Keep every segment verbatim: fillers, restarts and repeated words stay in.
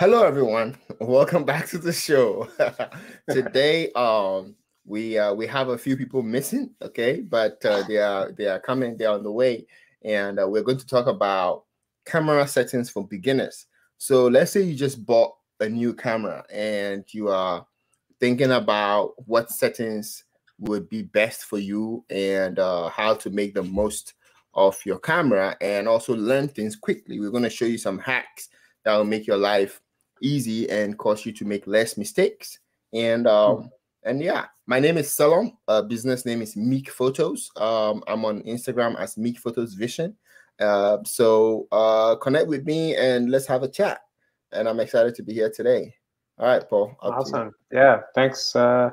Hello, everyone. Welcome back to the show. Today, um, we uh, we have a few people missing, okay, but uh, they are they are coming. They're on the way, and uh, we're going to talk about camera settings for beginners. So let's say you just bought a new camera and you are thinking about what settings would be best for you and uh, how to make the most of your camera and also learn things quickly. We're going to show you some hacks that will make your life easy and cause you to make less mistakes. And um, and yeah, my name is Selorm. Uh, business name is Meek Photos. Um, I'm on Instagram as Meek Photos Vision. Uh, so uh, connect with me and let's have a chat. And I'm excited to be here today. All right, Paul. Awesome. Yeah, thanks. Uh,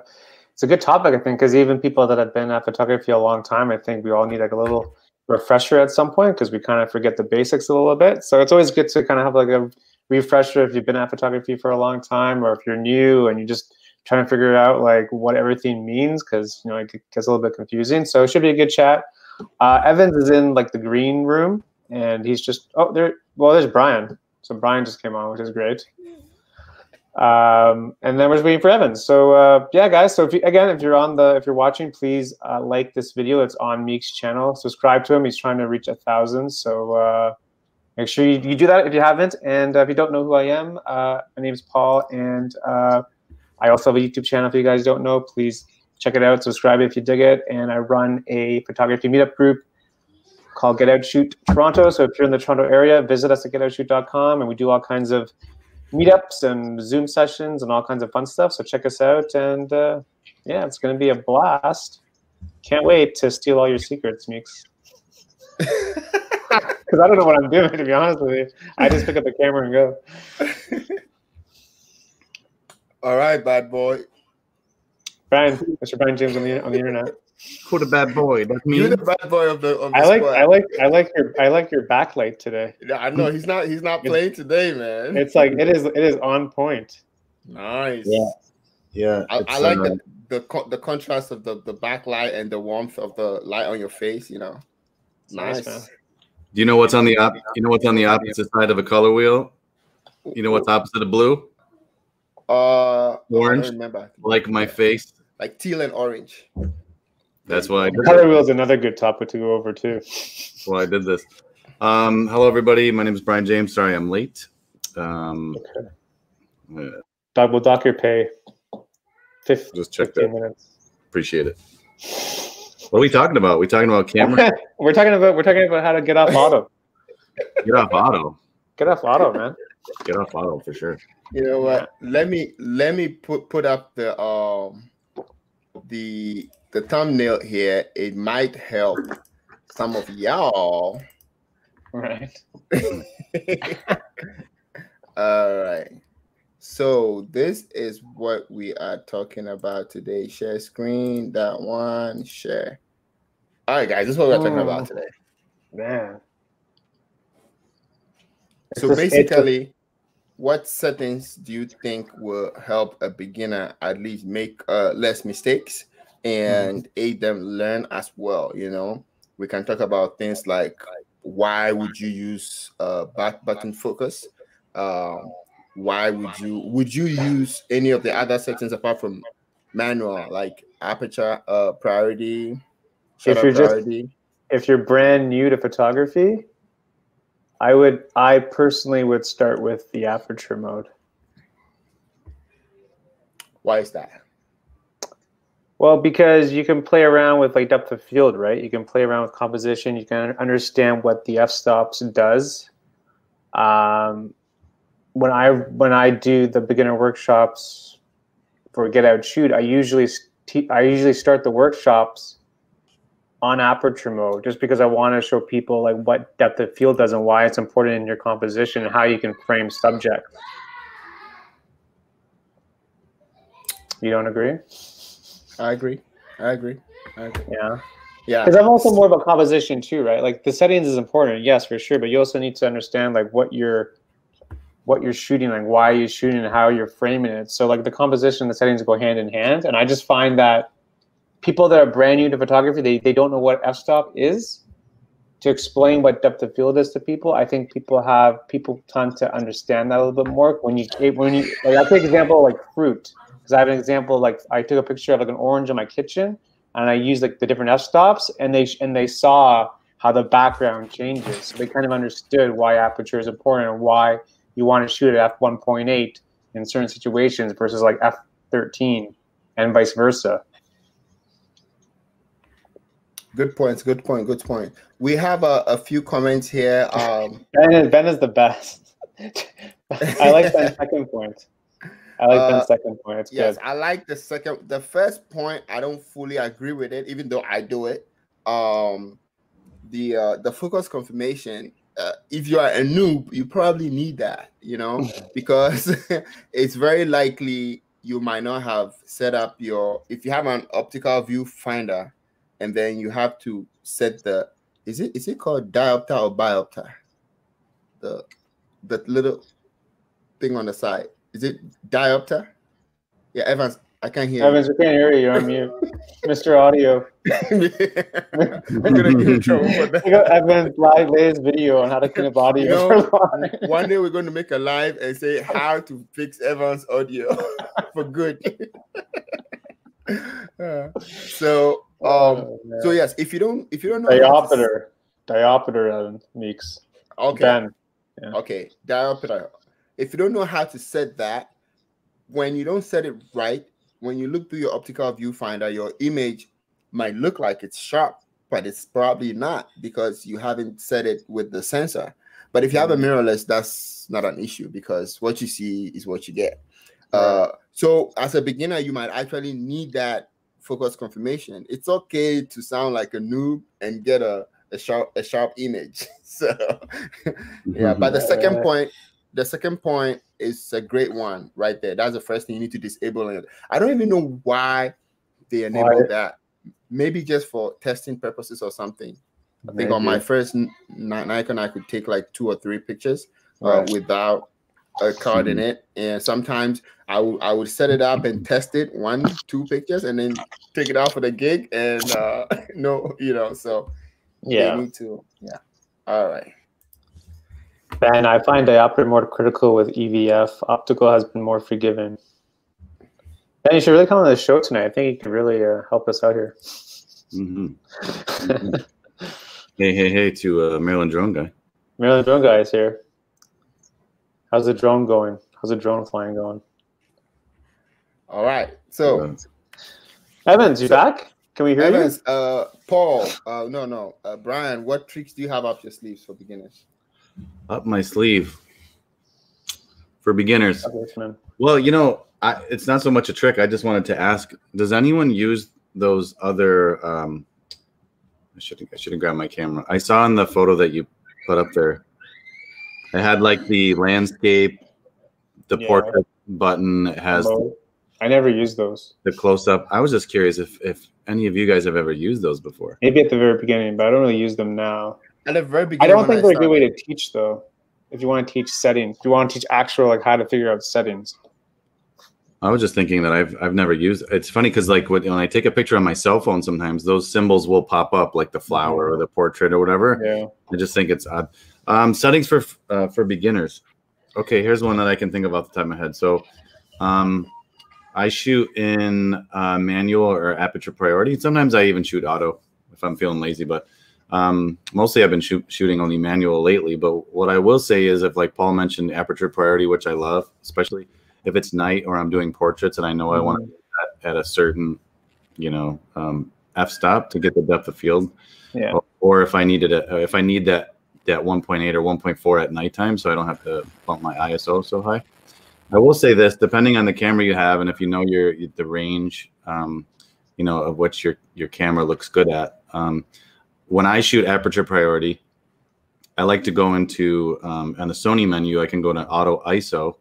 it's a good topic, I think, because even people that have been at photography a long time, I think we all need like a little refresher at some point because we kind of forget the basics a little bit. So it's always good to kind of have like a refresher if you've been at photography for a long time, or if you're new and you're just trying to figure out like what everything means, because you know it gets a little bit confusing. So it should be a good chat. Uh, Evans is in like the green room, and he's just oh there. Well, there's Brian. So Brian just came on, which is great. Um, and then we're just waiting for Evans. So uh, yeah, guys. So if you, again, if you're on the, if you're watching, please uh, like this video. It's on Meek's channel. Subscribe to him. He's trying to reach a thousand. So uh, make sure you, you do that if you haven't. And uh, if you don't know who I am, uh, my name is Paul, and uh, I also have a YouTube channel. If you guys don't know, please check it out. Subscribe if you dig it. And I run a photography meetup group called Get Out Shoot Toronto. So if you're in the Toronto area, visit us at get out shoot dot com, and we do all kinds of meetups and Zoom sessions and all kinds of fun stuff. So check us out, and uh, yeah, it's going to be a blast. Can't wait to steal all your secrets, Meeks. Because I don't know what I'm doing, to be honest with you. I just pick up the camera and go. All right, bad boy. Brian, Mister Brian James on the on the internet. Called a bad boy. That's me. You're the bad boy of the. Of the I like. Squad. I like. I like your. I like your backlight today. Yeah, I know he's not. He's not playing today, man. It's like it is. It is on point. Nice. Yeah. Yeah. I, I like uh, the, the the contrast of the the backlight and the warmth of the light on your face. You know. Nice. nice Do you know what's on the op You know what's on the opposite side of a color wheel? You know what's opposite of blue? Uh, orange. I don't remember. Like my face. Like teal and orange. That's why I did color wheel is another good topic to go over too. Well, I did this. Um, hello, everybody. My name is Brian James. Sorry, I'm late. Um, okay. Yeah. Doc, we'll dock your pay. fifteen, just check that. Minutes. Appreciate it. What are we talking about? We talking about camera? we're talking about we're talking about how to get off auto. Get off auto. Get off auto, man. Get off auto for sure. You know what? Yeah. Let me let me put put up the um the. The thumbnail here, it might help some of y'all. Right. All right. So this is what we are talking about today. Share screen, that one, share. All right, guys, this is what we're oh, talking about today. Man. So basically, what settings do you think will help a beginner at least make uh, less mistakes? And aid them learn as well. You know, we can talk about things like why would you use uh, back button focus? Uh, why would you would you use any of the other settings apart from manual, like aperture uh, priority? If you're priority. just if you're brand new to photography, I would I personally would start with the aperture mode. Why is that? Well, because you can play around with like depth of field, right? You can play around with composition. You can understand what the f-stops does. Um, when I when I do the beginner workshops for Get Out Shoot, I usually I usually start the workshops on aperture mode, just because I want to show people like what depth of field does and why it's important in your composition and how you can frame subjects. You don't agree? I agree. I agree. I agree. Yeah. Yeah. Because I'm also more about composition too, right? Like the settings is important, yes, for sure. But you also need to understand like what you're what you're shooting, like why you're shooting and how you're framing it. So like the composition and the settings go hand in hand. And I just find that people that are brand new to photography, they, they don't know what f-stop is. to explain what depth of field is to people. I think people have people time to understand that a little bit more. When you when you like, I take an example like fruit, because I have an example like I took a picture of like an orange in my kitchen, and I used like the different f-stops, and they and they saw how the background changes. So they kind of understood why aperture is important and why you want to shoot at f one point eight in certain situations versus like f thirteen, and vice versa. Good points. Good point. Good point. We have a, a few comments here. Um, Ben, is, Ben is the best. I like Ben's second point. I like uh, Ben's second point. It's yes, good. I like the second. The first point, I don't fully agree with it, even though I do it. Um, the uh, the focus confirmation. Uh, if you are a noob, you probably need that, you know, because it's very likely you might not have set up your. If you have an optical viewfinder. And then you have to set the is it is it called diopter or biopter? The the little thing on the side. Is it diopter? Yeah, Evans, I can't hear Evans, you. Evans, I can't hear you. I'm mute. Mister Audio. I'm gonna get in trouble for that. Evans live latest video on how to clean up audio. You know, one day we're gonna make a live and say how to fix Evans' audio for good. uh, so Um, oh, so yes, if you don't, if you don't know diopter, diopter and mix. Okay. Ben. Yeah. Okay. Diopter. If you don't know how to set that, when you don't set it right, when you look through your optical viewfinder, your image might look like it's sharp, but it's probably not because you haven't set it with the sensor. But if you have a mirrorless, that's not an issue because what you see is what you get. Right. Uh, so as a beginner, you might actually need that focus confirmation. It's okay to sound like a noob and get a a sharp a sharp image. So yeah, but the second point, the second point is a great one right there. That's the first thing you need to disable it. I don't even know why they enable that. Maybe just for testing purposes or something. I think Maybe. on my first Nikon, I could take like two or three pictures uh, right. without a card in it, and sometimes I would I would set it up and test it one two pictures and then take it out for the gig and uh, no you know so yeah need to yeah all right. Ben, I find diopter more critical with E V F. Optical has been more forgiving. Ben, you should really come on the show tonight. I think you could really uh, help us out here. Mm-hmm. Mm-hmm. hey hey hey to uh, Maryland Drone Guy. Maryland Drone Guy is here. How's the drone going? How's the drone flying going? All right. So, Evans, Evans you so, back? Can we hear Evans, you? Uh, Paul, uh, no, no. Uh, Brian, what tricks do you have up your sleeves for beginners? Up my sleeve for beginners. Okay, well, you know, I, it's not so much a trick. I just wanted to ask, does anyone use those other um, – I shouldn't, I shouldn't grab my camera. I saw in the photo that you put up there. It had like the landscape, the yeah. portrait button. It has. I never used those. The close up. I was just curious if if any of you guys have ever used those before. Maybe at the very beginning, but I don't really use them now. At the very beginning. I don't think they're a good way to teach though. If you want to teach settings, if you want to teach actual like how to figure out settings. I was just thinking that I've I've never used. It's funny because like when I take a picture on my cell phone, sometimes those symbols will pop up, like the flower or the portrait or whatever. Yeah. I just think it's odd. Um, settings for uh, for beginners. Okay, here's one that I can think of off the top of my head. So, um, I shoot in uh, manual or aperture priority. Sometimes I even shoot auto if I'm feeling lazy. But um, mostly I've been shoot, shooting only manual lately. But what I will say is, if like Paul mentioned, aperture priority, which I love, especially if it's night or I'm doing portraits and I know mm-hmm. I want to do that at a certain, you know, um, f-stop to get the depth of field. Yeah. Or, or if I needed a, if I need that. at one point eight or one point four at nighttime, so I don't have to bump my I S O so high. I will say this, depending on the camera you have, and if you know your the range, um, you know, of which your, your camera looks good at, um, when I shoot aperture priority, I like to go into, um, on the Sony menu, I can go to auto I S O,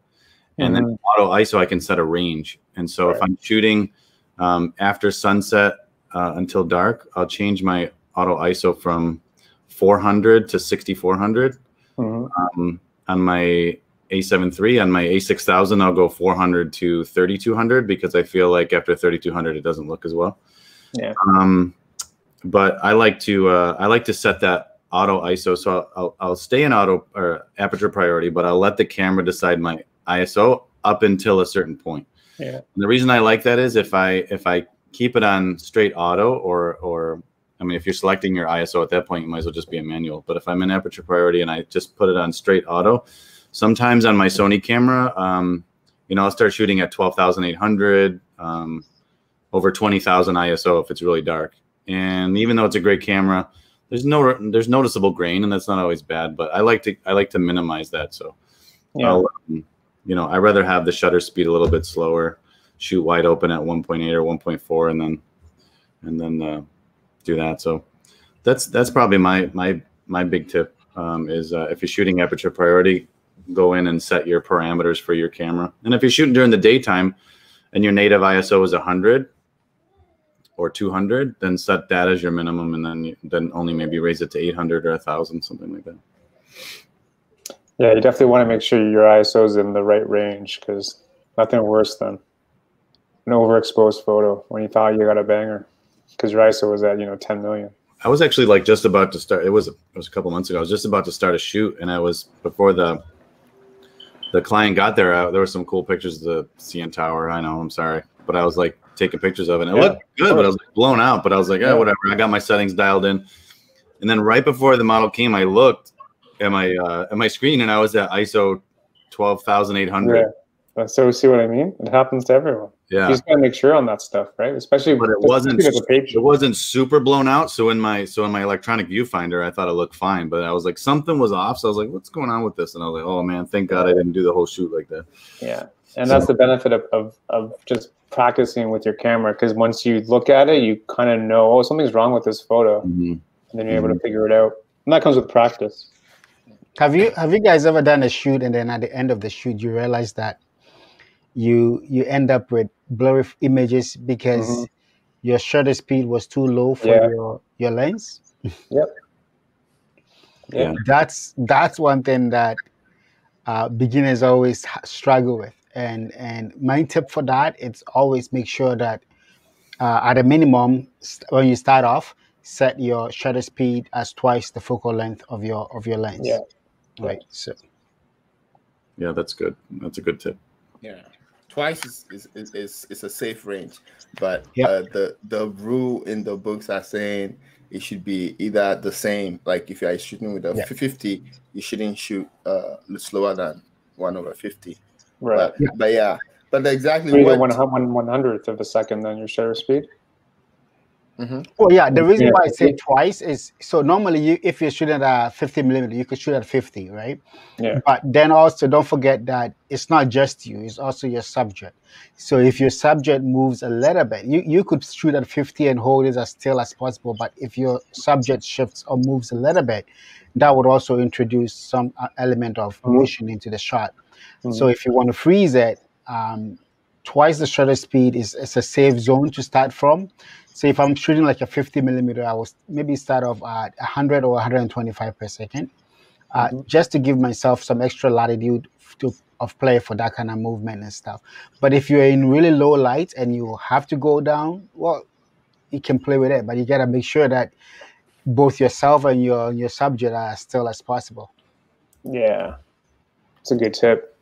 and mm-hmm. then auto I S O, I can set a range. And so right. if I'm shooting um, after sunset uh, until dark, I'll change my auto I S O from four hundred to sixty-four hundred mm-hmm. um, on my A seven three. On my A six thousand, I'll go four hundred to thirty-two hundred because I feel like after thirty-two hundred, it doesn't look as well. Yeah. Um, but I like to uh, I like to set that auto I S O. So I'll, I'll, I'll stay in auto or aperture priority, but I'll let the camera decide my I S O up until a certain point. Yeah. And the reason I like that is if I if I keep it on straight auto or or I mean, if you're selecting your I S O at that point, you might as well just be a manual. But if I'm in aperture priority and I just put it on straight auto, sometimes on my Sony camera, um, you know, I'll start shooting at twelve thousand eight hundred, um, over twenty thousand I S O if it's really dark. And even though it's a great camera, there's no there's noticeable grain, and that's not always bad. But I like to I like to minimize that. So, yeah. I'll, um, you know, I'd rather have the shutter speed a little bit slower, shoot wide open at one point eight or one point four, and then and then uh, do that. So that's that's probably my my my big tip um, is uh, if you're shooting aperture priority, go in and set your parameters for your camera. And if you're shooting during the daytime, and your native I S O is one hundred. Or two hundred, then set that as your minimum, and then then only maybe raise it to eight hundred or one thousand, something like that. Yeah, you definitely want to make sure your I S O is in the right range, because nothing worse than an overexposed photo when you thought you got a banger, because your I S O was at you know ten million. I was actually like just about to start. It was it was a couple months ago. I was just about to start a shoot, and I was before the the client got there. I, there were some cool pictures of the C N Tower. I know, I'm sorry, but I was like taking pictures of it. And it yeah. looked good, but I was like blown out. But I was like, oh, whatever. I got my settings dialed in. And then right before the model came, I looked at my uh, at my screen, and I was at I S O twelve thousand eight hundred. Yeah. So see what I mean? It happens to everyone. Yeah. You just gotta make sure on that stuff, right? Especially but it wasn't it wasn't super blown out. So in my so in my electronic viewfinder, I thought it looked fine, but I was like something was off. So I was like, what's going on with this? And I was like, oh man, thank God I didn't do the whole shoot like that. Yeah. And that's the benefit of, of, of just practicing with your camera, because once you look at it, you kind of know, oh, something's wrong with this photo, mm-hmm. and then you're mm-hmm. able to figure it out. And that comes with practice. Have you have you guys ever done a shoot, and then at the end of the shoot, you realize that you you end up with blurry images because mm-hmm. your shutter speed was too low for yeah. your your lens? Yep. Yeah. That's that's one thing that uh, beginners always struggle with. And and my tip for that, it's always make sure that uh, at a minimum, when you start off, set your shutter speed as twice the focal length of your of your lens. Yeah. Right. So. Yeah, that's good. That's a good tip. Yeah, twice is is is, is, is a safe range, but yeah. uh, the the rule in the books are saying it should be either the same. Like if you are shooting with a yeah. fifty, you shouldn't shoot uh, slower than one over fifty. Right, but yeah, but, yeah. but exactly so what... one one hundredth of a second than your shutter speed. Mm-hmm. Well, yeah, the reason yeah. why I say twice is so normally you, if you're shooting at fifty millimeter, you could shoot at fifty, right? Yeah. But then also don't forget that it's not just you; it's also your subject. So if your subject moves a little bit, you you could shoot at fifty and hold it as still as possible. But if your subject shifts or moves a little bit, that would also introduce some element of motion mm-hmm. into the shot. Mm-hmm. So if you want to freeze it, um, twice the shutter speed is, is a safe zone to start from. So if I'm shooting like a fifty millimeter, I will maybe start off at one hundred or one hundred twenty-five per second, uh, mm-hmm. just to give myself some extra latitude to, of play for that kind of movement and stuff. But if you're in really low light and you have to go down, well, you can play with it, but you got to make sure that both yourself and your, your subject are still as possible. Yeah, it's a good tip.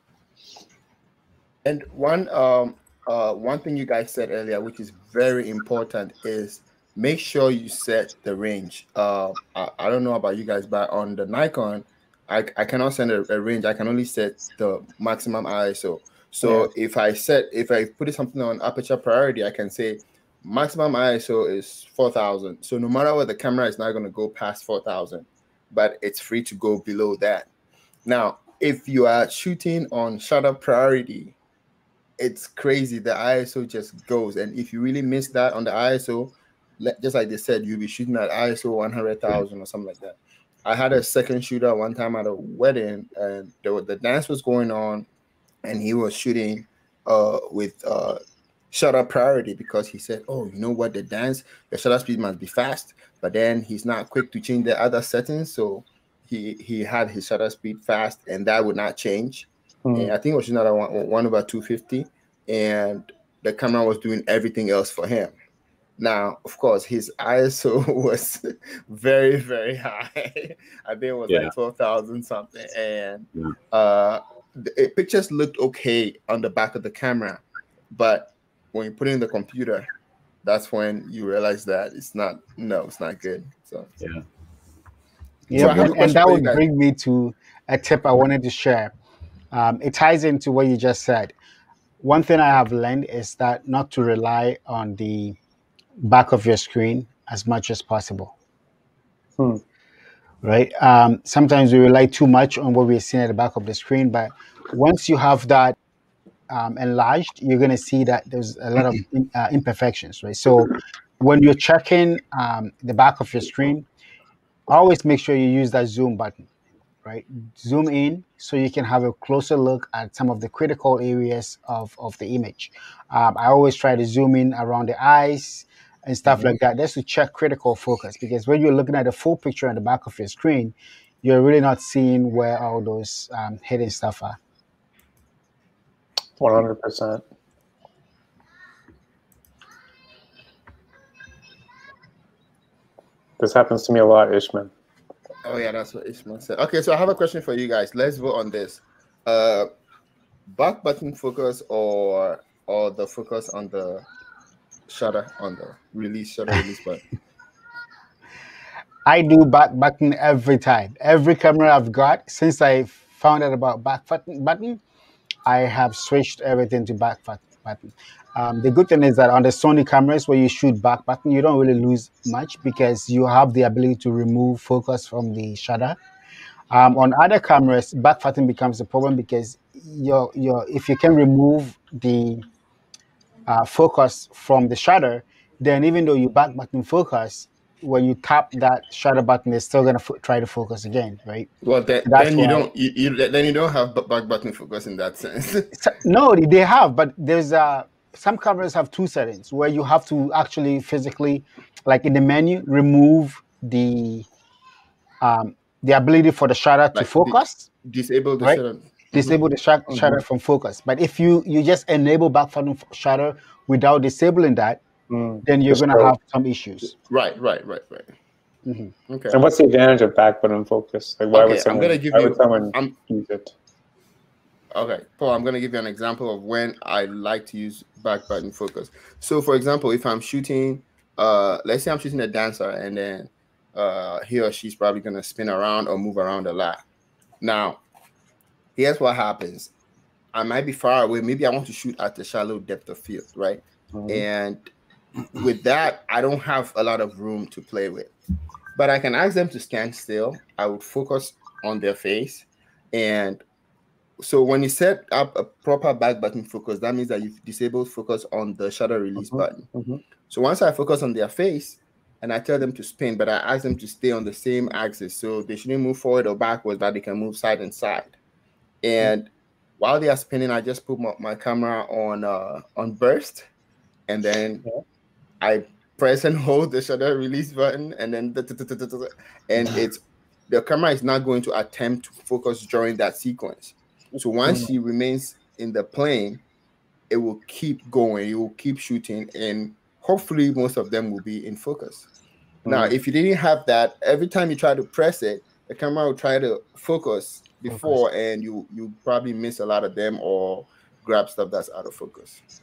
And one um, uh, one thing you guys said earlier, which is very important, is make sure you set the range. Uh, I, I don't know about you guys, but on the Nikon, I, I cannot set a, a range. I can only set the maximum I S O. So yeah. if I set, if I put something on aperture priority, I can say maximum I S O is four thousand. So no matter what, the camera is not going to go past four thousand, but it's free to go below that. Now, if you are shooting on shutter priority, it's crazy. The I S O just goes, and if you really miss that on the I S O, just like they said, you'll be shooting at I S O one hundred thousand or something like that. I had a second shooter one time at a wedding, and there was, the dance was going on, and he was shooting uh, with uh, shutter priority because he said, "Oh, you know what? The dance, the shutter speed must be fast," but then he's not quick to change the other settings, so he he had his shutter speed fast, and that would not change. And I think it was another one, one over two fifty, and the camera was doing everything else for him. Now, of course, his I S O was very, very high. I think it was yeah. like twelve thousand something. And yeah. uh, the pictures looked okay on the back of the camera. But when you put it in the computer, that's when you realize that it's not, no, it's not good. So, yeah. yeah so and, and that would that. bring me to a tip I wanted to share. Um, it ties into what you just said. One thing I have learned is that not to rely on the back of your screen as much as possible. Hmm. Right? Um, sometimes we rely too much on what we're seeing at the back of the screen, but once you have that um, enlarged, you're going to see that there's a lot of uh, imperfections, right? So when you're checking um, the back of your screen, always make sure you use that zoom button, right? Zoom in so you can have a closer look at some of the critical areas of, of the image. Um, I always try to zoom in around the eyes and stuff mm-hmm. like that, just to check critical focus, because when you're looking at the full picture on the back of your screen, you're really not seeing where all those um, hidden stuff are. one hundred percent. This happens to me a lot, Ishmael. Oh, yeah, that's what Ishmael said. Okay, so I have a question for you guys. Let's vote on this. Uh, back button focus or or the focus on the shutter, on the release shutter release button? I do back button every time. Every camera I've got, since I found out about back button, button I have switched everything to back button. Um, the good thing is that on the Sony cameras where you shoot back button, you don't really lose much because you have the ability to remove focus from the shutter. Um, on other cameras, back button becomes a problem because you're, you're, if you can remove the uh, focus from the shutter, then even though you back button focus, when you tap that shutter button, it's still gonna try to focus again, right? Well, then, then you don't you, you then you don't have back button focus in that sense. No, they have, but there's a uh, some cameras have two settings where you have to actually physically, like in the menu, remove the um, the ability for the shutter to like focus. Di disable the right? shutter. Disable the sh mm-hmm. shutter from focus. But if you, you just enable back button shutter without disabling that, mm. then you're going to have some issues. Right, right, right, right. Mm-hmm. Okay. And what's the advantage of back button focus? Like why okay, would someone, I'm gonna give why you, would someone I'm, use it? Okay, Paul, I'm going to give you an example of when I like to use back button focus. So, for example, if I'm shooting, uh, let's say I'm shooting a dancer, and then uh, he or she's probably going to spin around or move around a lot. Now, here's what happens. I might be far away. Maybe I want to shoot at the shallow depth of field, right? Mm-hmm. And with that, I don't have a lot of room to play with. But I can ask them to stand still. I would focus on their face, and so when you set up a proper back button focus, that means that you've disabled focus on the shutter release mm-hmm, button. Mm-hmm. So once I focus on their face and I tell them to spin, but I ask them to stay on the same axis. So they shouldn't move forward or backwards, but they can move side and side. And mm-hmm. while they are spinning, I just put my, my camera on, uh, on burst, and then yeah. I press and hold the shutter release button, and then da, da, da, da, da, da, and it's the camera is not going to attempt to focus during that sequence. So once mm-hmm. she remains in the plane, it will keep going. It will keep shooting, and hopefully most of them will be in focus. Mm-hmm. Now, if you didn't have that, every time you try to press it, the camera will try to focus before, focus. and you you probably miss a lot of them or grab stuff that's out of focus. So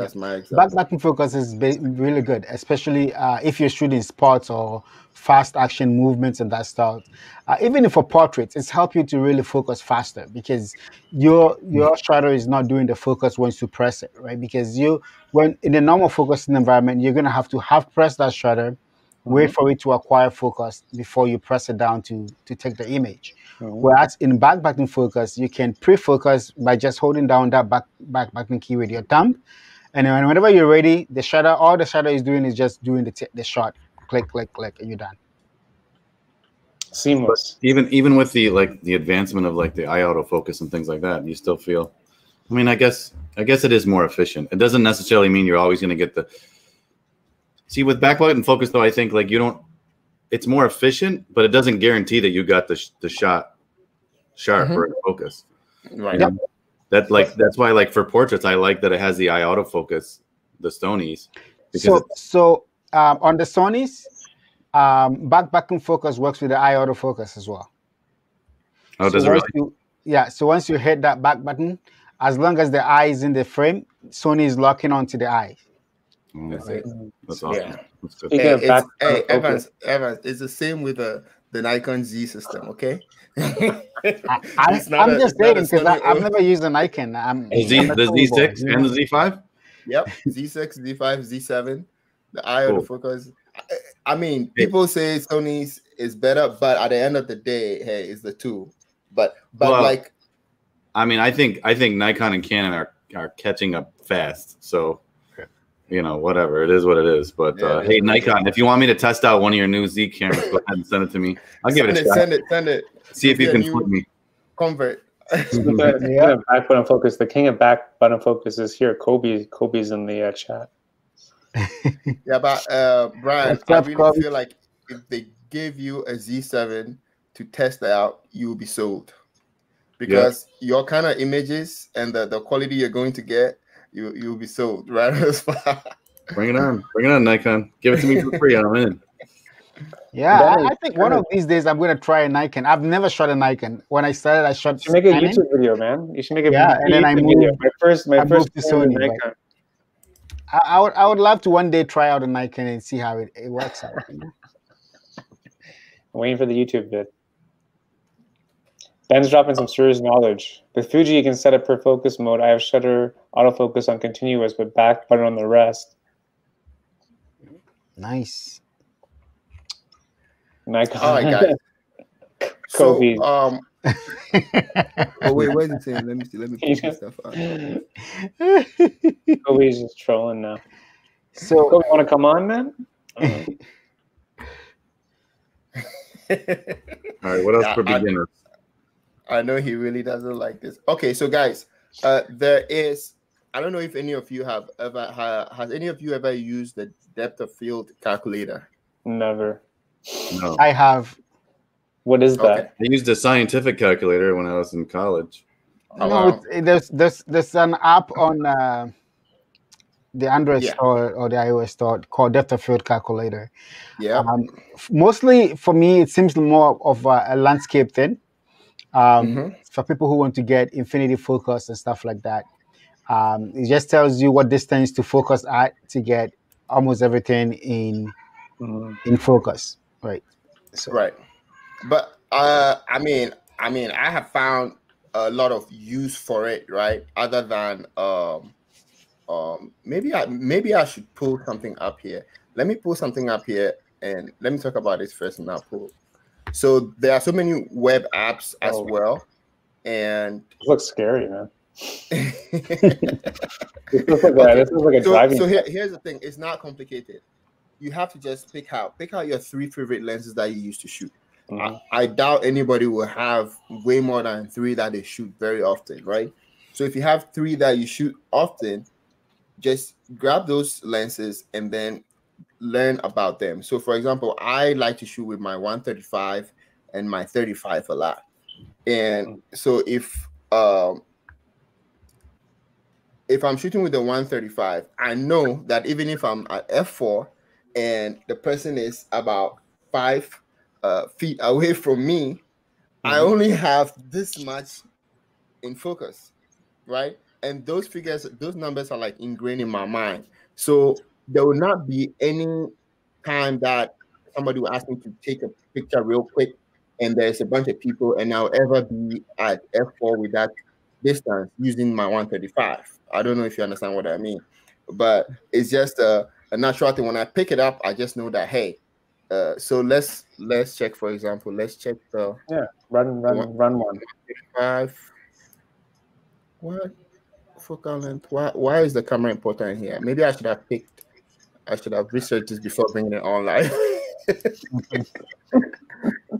that's yeah. my example. Back button focus is really good, especially uh, if you're shooting spots or fast action movements and that stuff. Uh, even for portraits, it's helped you to really focus faster because your your shutter is not doing the focus once you press it, right? Because you, when in a normal focusing environment, you're gonna have to half press that shutter, mm-hmm. wait for it to acquire focus before you press it down to to take the image. Mm-hmm. Whereas in back button focus, you can pre-focus by just holding down that back back button key with your thumb, and then whenever you're ready, the shutter, all the shutter is doing is just doing the t the shot. Click, click, click, and you're done. Seamless. But even even with the like the advancement of like the eye autofocus and things like that, you still feel. I mean, I guess I guess it is more efficient. It doesn't necessarily mean you're always going to get the. See, with back button focus though, I think like you don't. It's more efficient, but it doesn't guarantee that you got the sh the shot sharp mm-hmm. or in focus. Right. Yep. That like that's why like for portraits, I like that it has the eye autofocus, the Sony's. So, so um, on the Sonys, um, backpacking focus works with the eye autofocus as well. Oh, so does it really? You, yeah, so once you hit that back button, as long as the eye is in the frame, Sony is locking onto the eye. Mm. That's it. That's awesome. Yeah. That's good. Hey, it's, hey, Evans, Evans, it's the same with the, the Nikon Z system, okay? I, I, I'm a, just dating because I've never used a Nikon. I'm, Z, I'm the Z six boy. And the Z five? Yep, Z six, Z five, Z seven, the eye cool. autofocus. I, I mean, people say Sony's is better, but at the end of the day, hey, it's the tool. But but well, like, I mean, I think I think Nikon and Canon are are catching up fast. So, you know, whatever it is, what it is. But yeah, uh, hey, Nikon, if you want me to test out one of your new Z cameras, go ahead and send it to me. I'll give it a shot. Send it, send it. See if you can flip me. Convert. Yeah, back button focus. The king of back button focus is here. Kobe, Kobe's in the uh, chat. Yeah, but uh, Brian, I really feel like if they give you a Z seven to test out, you will be sold, because yeah. your kind of images and the, the quality you're going to get, you you'll be sold right on the spot. Bring it on, bring it on, Nikon. Give it to me for free. I'm in. Yeah, I, I think one of these days I'm gonna try a Nikon. I've never shot a Nikon. When I started, I shot. You should make a Canon. YouTube video, man. You should make a yeah, video. And then I moved. Video. My first, my I first to Sony. Nikon. Like, I, I would, I would love to one day try out a Nikon and see how it, it works out. You know? I'm waiting for the YouTube vid. Ben's dropping some serious knowledge. With Fuji, you can set up per focus mode. I have shutter autofocus on continuous, but back button on the rest. Nice. Nikon. All right, guys. Kobe. So, um, oh wait, what is it saying? Let me see. Let me pull this stuff out. Kobe's just trolling now. So, Kobe, want to come on, man? Uh, All right, what else yeah, for beginners? I, I know he really doesn't like this. Okay, so guys, uh, there is, I don't know if any of you have ever, ha, has any of you ever used the depth of field calculator? Never. No. I have. What is that? Okay. I used a scientific calculator when I was in college. Oh, no, wow. it, there's, there's, there's an app on uh, the Android yeah. store or the iOS store called Depth of Field Calculator. Yeah. Um, mostly for me, it seems more of a, a landscape thing. Um, mm -hmm. For people who want to get infinity focus and stuff like that. Um, it just tells you what distance to focus at to get almost everything in mm. in focus. Right. So. Right. But uh, I mean, I mean, I have found a lot of use for it, right? Other than um, Um, maybe I maybe I should pull something up here. Let me pull something up here and let me talk about this first and I'll pull. So there are so many web apps as oh. well. And it looks scary, man. This looks like, okay. this looks like a so, driving. So here, here's the thing, it's not complicated. You have to just pick out pick out your three favorite lenses that you used to shoot. Mm-hmm. I, I doubt anybody will have way more than three that they shoot very often, right? So if you have three that you shoot often, just grab those lenses and then learn about them. So for example, I like to shoot with my one thirty-five and my thirty-five a lot. And so if um, if I'm shooting with the one thirty-five, I know that even if I'm at f four and the person is about five uh, feet away from me, mm-hmm. I only have this much in focus, right? And those figures, those numbers are like ingrained in my mind. So there will not be any time that somebody will ask me to take a picture real quick and there's a bunch of people and I'll ever be at f four with that distance using my one thirty-five. I don't know if you understand what I mean, but it's just a, a natural thing. When I pick it up, I just know that, hey, uh, so let's let's check, for example, let's check the... Yeah, run, run, one, run one. one thirty-five. What? Focal length. Why, why is the camera important here? Maybe I should have picked, I should have researched this before bringing it online.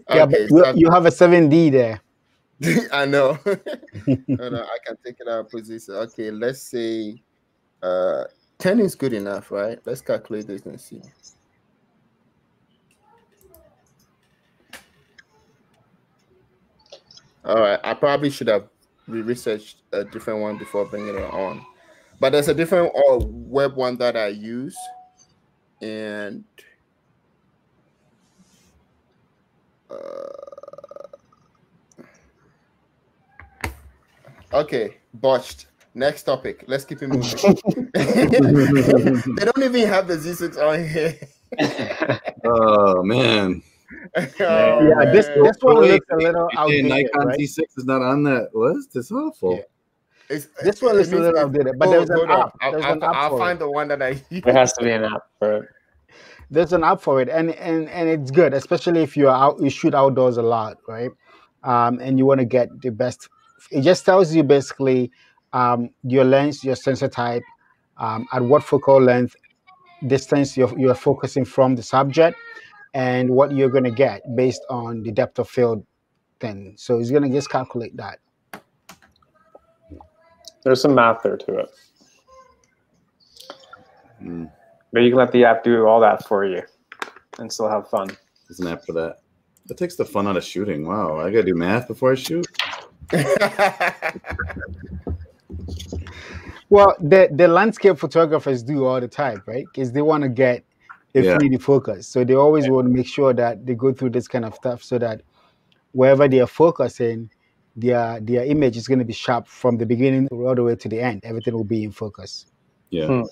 Yeah, okay, you, so you have a seven D there. I know. No, no, I can take it out of position. Okay, let's say uh, ten is good enough, right? Let's calculate this and see. All right, I probably should have we researched a different one before bringing it on, but there's a different or web one that I use and uh, okay, botched. Next topic. Let's keep it moving. They don't even have the Z six on here. Oh man. Oh, yeah, man. this this one Wait, looks a little outdated. Nikon right? Z six is not on that list. It's awful. Yeah. It's, this one looks a little outdated, but oh, there's an app. I'll, there's I'll, an app I'll find it. the one that I. There has to be an app for it. There's an app for it, and and and it's good, especially if you are out, you shoot outdoors a lot, right? Um, and you want to get the best. It just tells you basically um, your lens, your sensor type, um, at what focal length, distance you're you're focusing from the subject, and what you're gonna get based on the depth of field thing. So it's gonna just calculate that. There's some math there to it. Mm. But you can let the app do all that for you and still have fun. There's an app for that. That takes the fun out of shooting. Wow, I gotta do math before I shoot? Well, the, the landscape photographers do all the time, right? Because they want to get a yeah. three D focus. So they always yeah. want to make sure that they go through this kind of stuff so that wherever they are focusing, their their image is going to be sharp from the beginning all the way to the end. Everything will be in focus. Yeah. Hmm.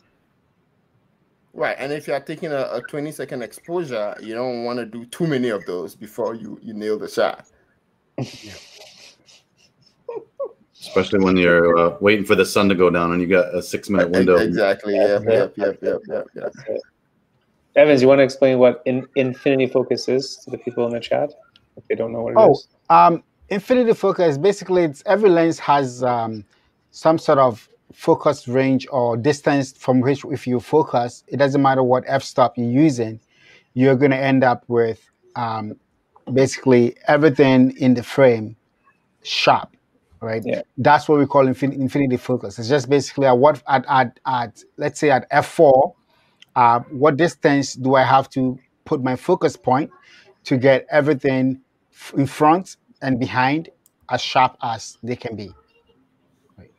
Right, and if you're taking a, a twenty second exposure, you don't want to do too many of those before you, you nail the shot. Yeah. Especially when you're uh, waiting for the sun to go down and you got a six minute window. Exactly. Yeah. Yep, yep, yep, yep, yep. Evans, you want to explain what in, infinity focus is to the people in the chat if they don't know what it oh, is? Oh, um, infinity focus basically it's every lens has um, some sort of focus range or distance from which, if you focus, it doesn't matter what f-stop you're using, you're going to end up with um, basically everything in the frame sharp. Right, yeah. That's what we call infin infinity focus. It's just basically at what at at, at let's say at f four, uh, what distance do I have to put my focus point to get everything f in front and behind as sharp as they can be. Right.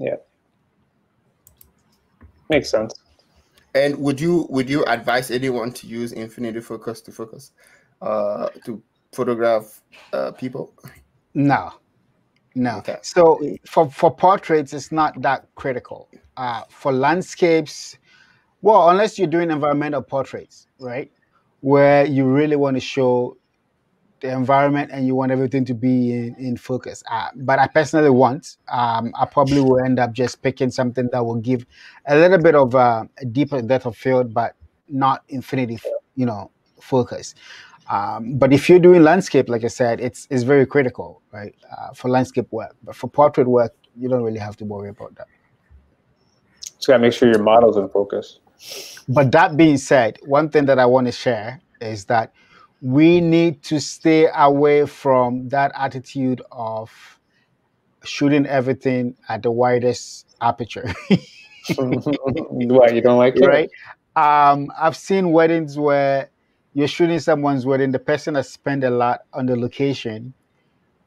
Yeah, makes sense. And would you would you advise anyone to use infinity focus to focus uh, to photograph uh, people? No. No. Okay. So for, for portraits, it's not that critical. Uh, for landscapes, well, unless you're doing environmental portraits, right, where you really want to show the environment and you want everything to be in, in focus. Uh, but I personally want, um, I probably will end up just picking something that will give a little bit of uh, a deeper depth of field, but not infinity, you know, focus. Um, but if you're doing landscape, like I said, it's, it's very critical, right, uh, for landscape work. But for portrait work, you don't really have to worry about that. Just got to make sure your model's in focus. But that being said, one thing that I want to share is that we need to stay away from that attitude of shooting everything at the widest aperture. Why, you don't like it? Right? Um, I've seen weddings where you're shooting someone's wedding, the person has spent a lot on the location,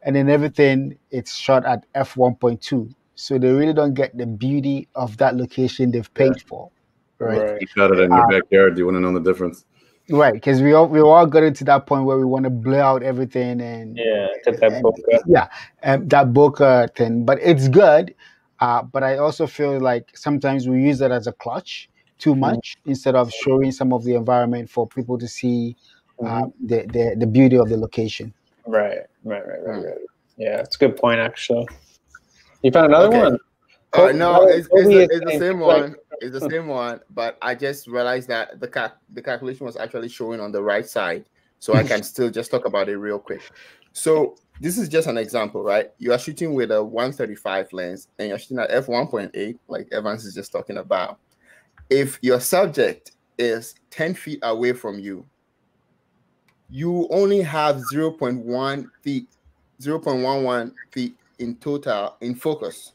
and then everything, it's shot at f one point two. So they really don't get the beauty of that location they've paid for, right? right. You shot it in your uh, backyard, you want to know the difference. Right, because we all, we all got into that point where we want to blur out everything and... Yeah, get that bokeh. Yeah, um, that bokeh thing. But it's good, uh, but I also feel like sometimes we use that as a clutch too much mm-hmm. instead of showing some of the environment for people to see mm-hmm. uh, the, the the beauty of the location. Right, right, right, right, right. Yeah, it's a good point, actually. You found another okay. one? Uh, no, oh, it's, it's, it's, it's the same one. It's the same one, but I just realized that the cal the calculation was actually showing on the right side, so I can still just talk about it real quick. So this is just an example, right? You are shooting with a one thirty-five lens, and you're shooting at f one point eight, like Evans is just talking about. If your subject is ten feet away from you, you only have zero point one feet, zero point one one feet in total in focus.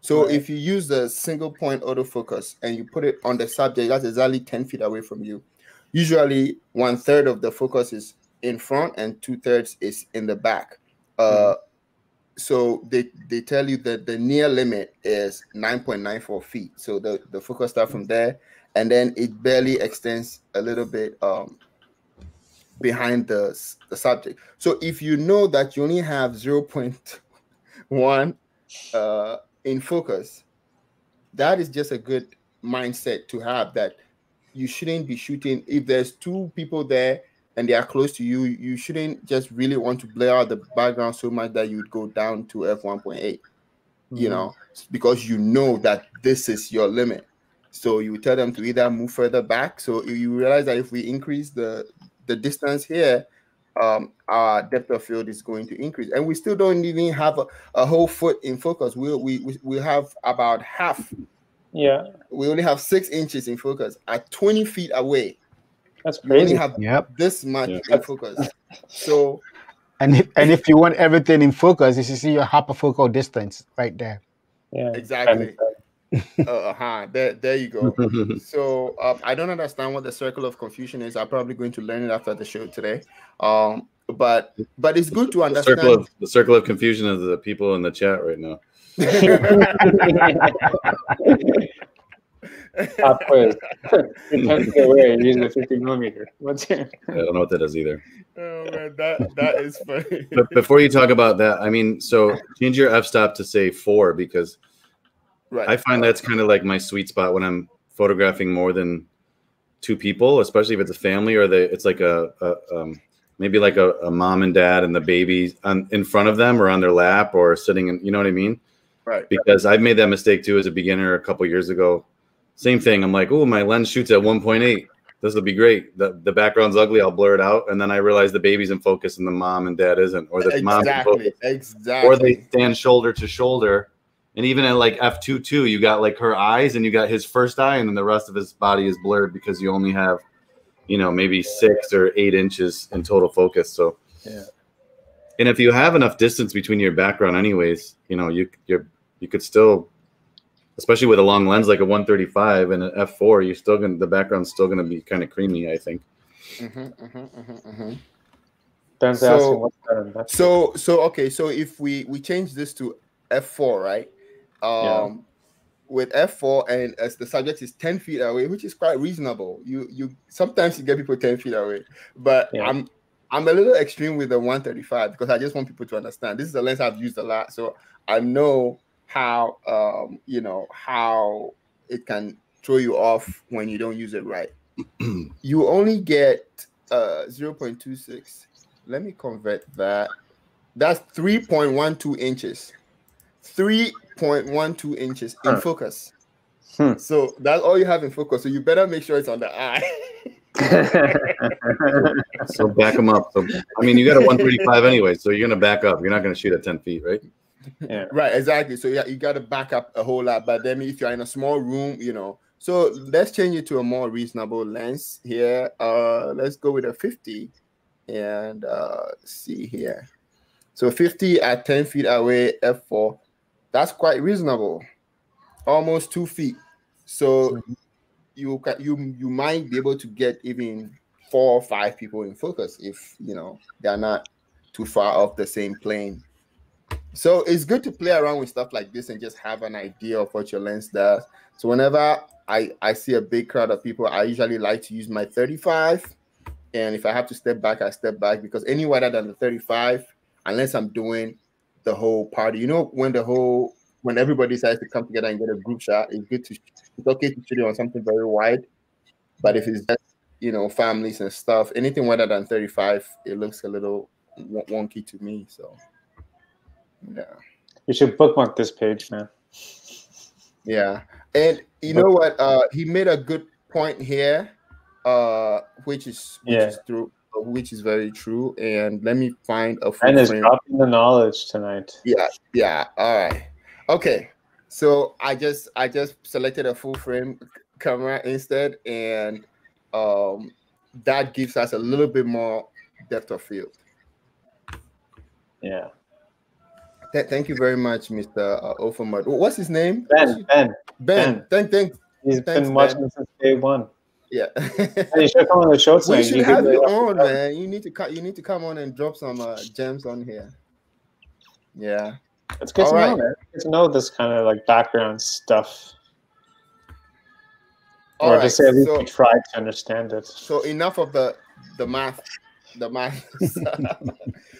So right. if you use the single point autofocus and you put it on the subject, that's exactly ten feet away from you. Usually one third of the focus is in front and two thirds is in the back. Uh, mm. So they, they tell you that the near limit is nine point nine four feet. So the, the focus starts from there and then it barely extends a little bit um, behind the, the subject. So if you know that you only have zero point one uh, in focus, that is just a good mindset to have, that you shouldn't be shooting. If there's two people there and they are close to you, you shouldn't just really want to blur out the background so much that you'd go down to f one point eight. You know, because you know that this is your limit. So you tell them to either move further back. So you realize that if we increase the, the distance here, um, our depth of field is going to increase. And we still don't even have a, a whole foot in focus. We, we, we have about half. Yeah. We only have six inches in focus at twenty feet away. That's crazy. We only have yep. this much yep. in focus. So... And if, and if you want everything in focus, you should see your hyperfocal distance right there. Yeah, exactly. uh huh. There, there you go. So um, I don't understand what the circle of confusion is. I'm probably going to learn it after the show today. Um, but but it's good to understand. The circle of, the circle of confusion is the people in the chat right now. Top quiz. fifty millimeter. What's here? I don't know what that is either. Oh man, that that is funny. But before you talk about that, I mean, so change your f-stop to say four, because right. I find that's kind of like my sweet spot when I'm photographing more than two people, especially if it's a family or they, it's like a, a um, maybe like a, a mom and dad and the baby on, in front of them or on their lap or sitting in. You know what I mean? Right. Because I've made that mistake too as a beginner a couple years ago. Same thing. I'm like, oh, my lens shoots at one point eight. This will be great. The, the background's ugly. I'll blur it out. And then I realize the baby's in focus and the mom and dad isn't. Or the exactly, mom's in focus. Exactly. Or they stand shoulder to shoulder. And even at like f two point two, you got like her eyes and you got his first eye. And then the rest of his body is blurred because you only have, you know, maybe six or eight inches in total focus. So, yeah. And if you have enough distance between your background anyways, you know, you you're, you could still... Especially with a long lens like a one thirty-five and an f four, you're still gonna the background's still gonna be kind of creamy, I think. Mm-hmm, mm-hmm, mm-hmm, mm-hmm. So, so so okay, so if we we change this to f four, right? Um, yeah. With f four and as the subject is ten feet away, which is quite reasonable. You you sometimes you get people ten feet away, but yeah. I'm I'm a little extreme with the one thirty-five because I just want people to understand this is a lens I've used a lot, so I know how um you know how it can throw you off when you don't use it right. You only get uh zero point two six. Let me convert that. That's three point one two inches. three point one two inches in focus. Hmm. So that's all you have in focus. So you better make sure it's on the eye. So back them up. So I mean, you got a one thirty-five anyway, so you're gonna back up. You're not gonna shoot at ten feet, right? Yeah. Right, exactly. So yeah, you got to back up a whole lot. But then if you're in a small room, you know. So let's change it to a more reasonable lens here. Uh, let's go with a fifty and uh, see here. So fifty at ten feet away, f four. That's quite reasonable. Almost two feet. So you can, you you might be able to get even four or five people in focus if you know they're not too far off the same plane. So it's good to play around with stuff like this and just have an idea of what your lens does. So whenever I, I see a big crowd of people, I usually like to use my thirty-five. And if I have to step back, I step back, because any wider than the thirty-five, unless I'm doing the whole party, you know, when the whole, when everybody decides to come together and get a group shot, it's good to, it's okay to shoot it on something very wide. But if it's just, you know, families and stuff, anything wider than thirty-five, it looks a little wonky to me, so. Yeah, you should bookmark this page now. Yeah, and you know what? Uh, he made a good point here, uh, which is which yeah. is true, which is very true. And let me find a. And is dropping the knowledge tonight. Yeah, yeah. All right, okay. So I just I just selected a full frame camera instead, and um, that gives us a little bit more depth of field. Yeah. Thank you very much, Mister Offermud. What's his name? Ben. Ben. Ben. Thank, thank. He's Thanks, been watching Ben. Since day one. Yeah. You should come on the show tonight. We should you have you on, man. You need to come. You need to come on and drop some uh, gems on here. Yeah. It's good All to right. know. Man. It's good to know this kind of like background stuff. All or right, just at least so, we tried to understand it. So enough of the the math, the math.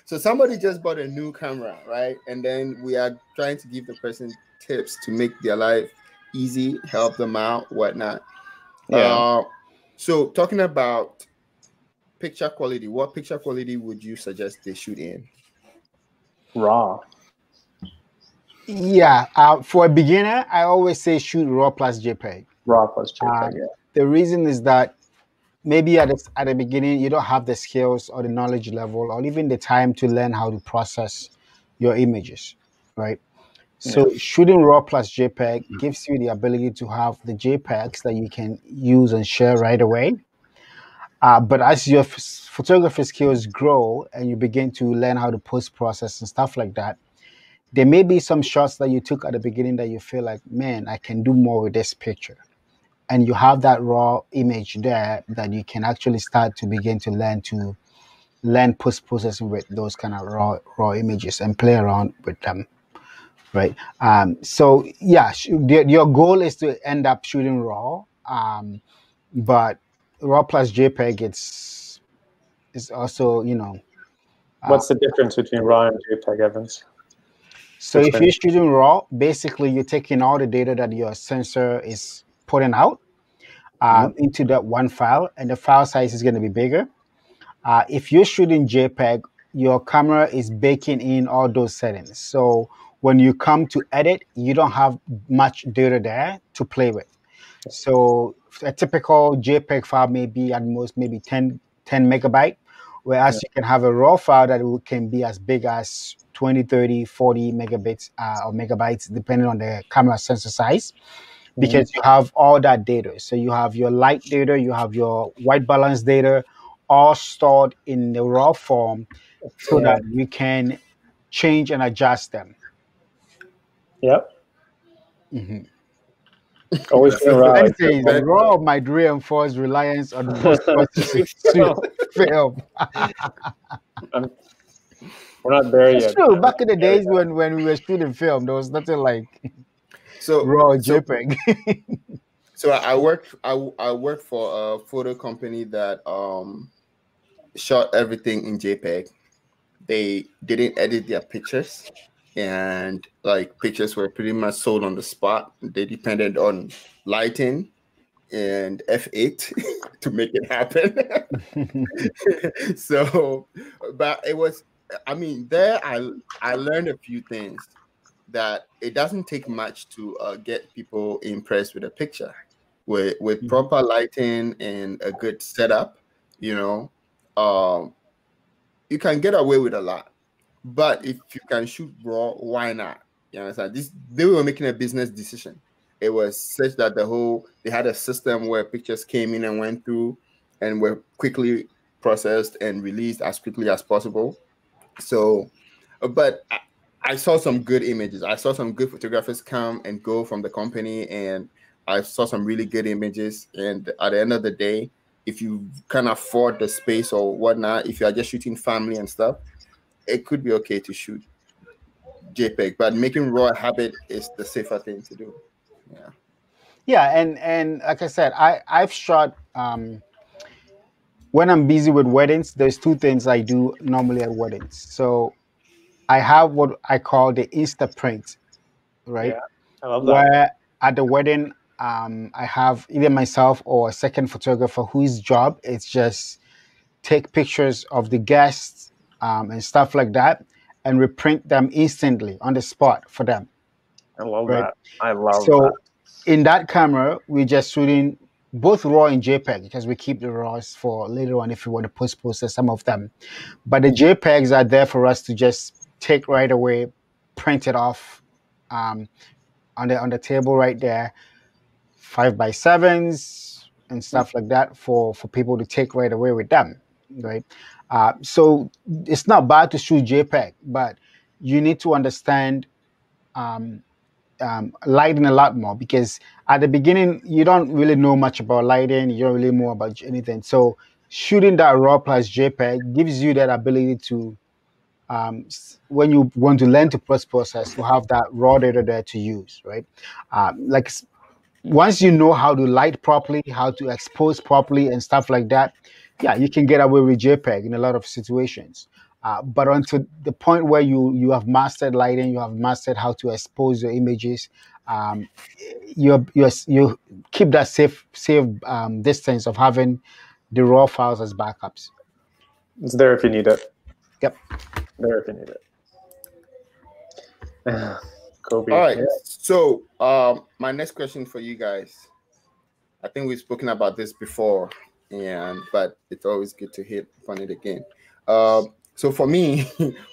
So somebody just bought a new camera, right? And then we are trying to give the person tips to make their life easy, help them out, whatnot. Yeah. Uh, so talking about picture quality, what picture quality would you suggest they shoot in? Raw. Yeah, uh, for a beginner, I always say shoot raw plus JPEG. Raw plus JPEG. Uh, yeah. The reason is that maybe at the, at the beginning you don't have the skills or the knowledge level or even the time to learn how to process your images, right? So yeah. shooting raw plus JPEG gives you the ability to have the JPEGs that you can use and share right away. Uh, but as your photography skills grow and you begin to learn how to post-process and stuff like that, there may be some shots that you took at the beginning that you feel like, man, I can do more with this picture. And you have that raw image there that you can actually start to begin to learn to learn post-processing with those kind of raw, raw images and play around with them, right? Um, so yeah, sh your goal is to end up shooting raw, um, but raw plus JPEG, it's, it's also, you know. What's uh, the difference between raw and JPEG, Evans? So if you're shooting raw, basically you're taking all the data that your sensor is putting out uh, mm-hmm. into that one file, and the file size is going to be bigger. Uh, if you're shooting JPEG, your camera is baking in all those settings. So when you come to edit, you don't have much data there to play with. So a typical JPEG file may be at most maybe ten, ten megabyte, whereas yeah. you can have a raw file that can be as big as twenty, thirty, forty megabits uh, or megabytes, depending on the camera sensor size, because mm-hmm. you have all that data. So you have your light data, you have your white balance data, all stored in the raw form so yeah. that you can change and adjust them. Yep. Mm-hmm. Always raw. The raw might reinforce reliance on film. I'm We're not there yet. It's true. Back in the days when, when we were shooting film, there was nothing like so, raw so, JPEG. So I worked I, I worked for a photo company that um, shot everything in JPEG. They didn't edit their pictures, and like pictures were pretty much sold on the spot. They depended on lighting and F eight to make it happen. So, but it was. I mean, there I I learned a few things that it doesn't take much to uh, get people impressed with a picture, with with mm-hmm. proper lighting and a good setup. You know, um, you can get away with a lot, but if you can shoot raw, why not? You understand? This they were making a business decision. It was such that the whole they had a system where pictures came in and went through, and were quickly processed and released as quickly as possible. So, but I, I saw some good images. I saw some good photographers come and go from the company, and I saw some really good images. And at the end of the day, if you can afford the space or whatnot, if you are just shooting family and stuff, it could be okay to shoot JPEG. But making raw a habit is the safer thing to do. Yeah. Yeah, and and like I said, I I've shot. Um, When I'm busy with weddings, there's two things I do normally at weddings. So I have what I call the Insta print, right? Yeah, I love that. Where at the wedding, um, I have either myself or a second photographer whose job is just take pictures of the guests um, and stuff like that and reprint them instantly on the spot for them. I love right? that. I love so that. So in that camera, we're just shooting both raw and JPEG, because we keep the raws for later on if we want to post-process some of them. But the JPEGs are there for us to just take right away, print it off um, on the on the table right there, five by sevens and stuff like that for, for people to take right away with them, right? Uh, so it's not bad to shoot JPEG, but you need to understand um, Um, lighting a lot more, because at the beginning you don't really know much about lighting, you don't really know about anything. So shooting that raw plus JPEG gives you that ability to, um, when you want to learn to post process, to have that raw data there to use, right? Um, like once you know how to light properly, how to expose properly and stuff like that, yeah, you can get away with JPEG in a lot of situations. Uh, but until the point where you, you have mastered lighting, you have mastered how to expose your images, um, you you keep that safe, safe um, distance of having the raw files as backups. It's there if you need it. Yep. There if you need it. Kobe. All right. So um, my next question for you guys, I think we've spoken about this before, yeah, but it's always good to hit on it again. Um, So for me,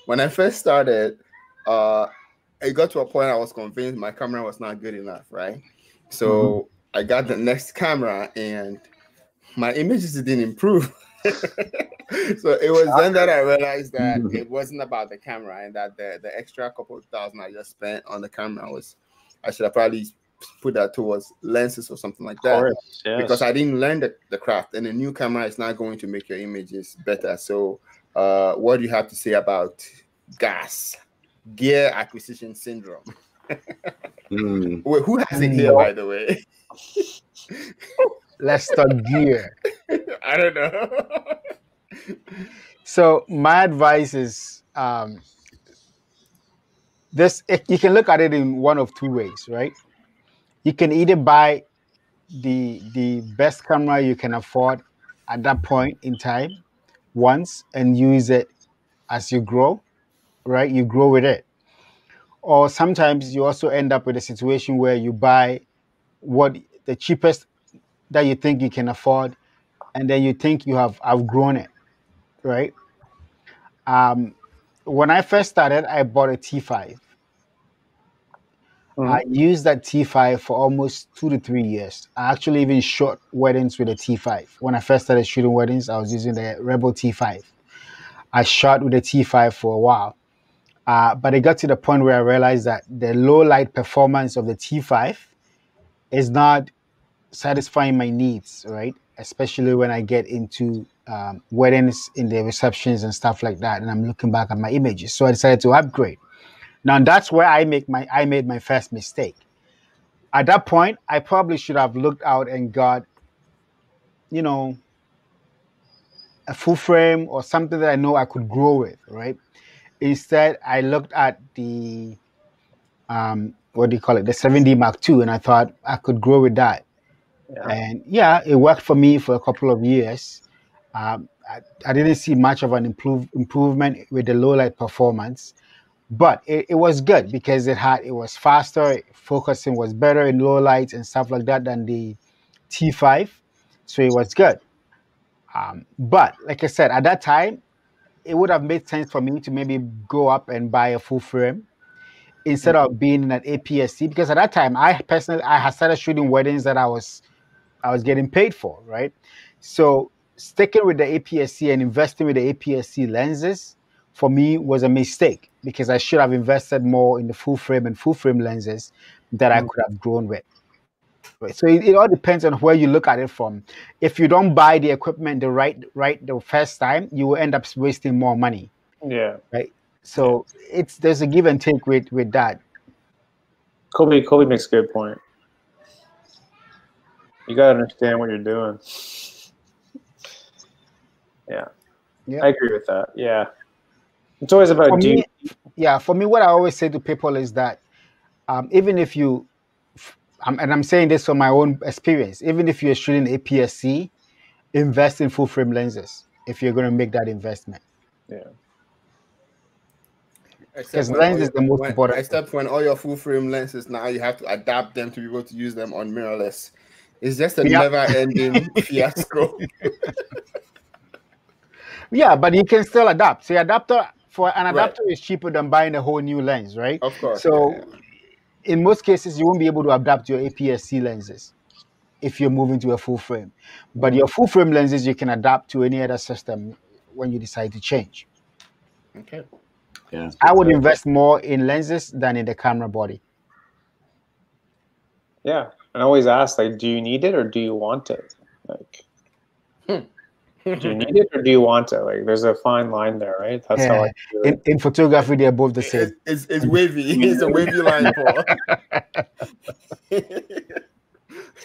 when I first started, uh, I got to a point I was convinced my camera was not good enough, right? So mm-hmm. I got the next camera and my images didn't improve. So it was then that I realized that mm-hmm. it wasn't about the camera, and that the, the extra couple of thousand I just spent on the camera was, I should have probably put that towards lenses or something like that. Course, yes. Because I didn't learn the, the craft, and a new camera is not going to make your images better. So Uh, what do you have to say about gas gear acquisition syndrome? mm. Wait, who has it here, by the way? Let's talk gear. I don't know. So my advice is um, this: you can look at it in one of two ways, right? You can either buy the the best camera you can afford at that point in time, once, and use it as you grow, right? You grow with it. Or sometimes you also end up with a situation where you buy what the cheapest that you think you can afford, and then you think you have outgrown it, right? Um, when I first started, I bought a T five. Mm-hmm. I used that T five for almost two to three years. I actually even shot weddings with a T five. When I first started shooting weddings, I was using the Rebel T five. I shot with a T five for a while. Uh, but it got to the point where I realized that the low light performance of the T five is not satisfying my needs, right? Especially when I get into um, weddings, in the receptions and stuff like that, and I'm looking back at my images. So I decided to upgrade. Now, that's where I make my I made my first mistake. At that point, I probably should have looked out and got, you know, a full frame or something that I know I could grow with, right? Instead, I looked at the, um, what do you call it, the seven D Mark two, and I thought I could grow with that. Yeah. And yeah, it worked for me for a couple of years. Um, I, I didn't see much of an improve, improvement with the low light performance. But it, it was good because it had it was faster, focusing was better in low lights and stuff like that than the T five, so it was good. Um, but like I said, at that time, it would have made sense for me to maybe go up and buy a full frame instead mm-hmm. of being in an A P S C, because at that time, I personally I had started shooting weddings that I was I was getting paid for, right? So sticking with the A P S C and investing with the A P S C lenses, for me, was a mistake, because I should have invested more in the full frame and full frame lenses that I could have grown with. Right. So it, it all depends on where you look at it from. If you don't buy the equipment the right right the first time, you will end up wasting more money. Yeah. Right. So it's there's a give and take with with that. Kobe Kobe makes a good point. You gotta understand what you're doing. Yeah. Yeah. I agree with that. Yeah. It's always about for do me, yeah. For me, what I always say to people is that um, even if you, I'm, and I'm saying this from my own experience, even if you're shooting A P S C, invest in full frame lenses if you're going to make that investment. Yeah. Because lens is the most when, important. Except when all your full frame lenses now you have to adapt them to be able to use them on mirrorless. It's just a yeah. never-ending fiasco. Yeah, but you can still adapt. So adapter. For an adapter right. is cheaper than buying a whole new lens, right? Of course. So yeah, yeah. in most cases, you won't be able to adapt your A P S C lenses if you're moving to a full frame. But your full frame lenses, you can adapt to any other system when you decide to change. Okay. Yeah. I would invest more in lenses than in the camera body. Yeah. And I always ask, like, do you need it or do you want it? Like, hmm. do you need it or do you want it? Like, there's a fine line there, right? That's yeah. how I do it. In, in photography, they're both the same. It's, it's, it's wavy. It's a wavy line, Paul.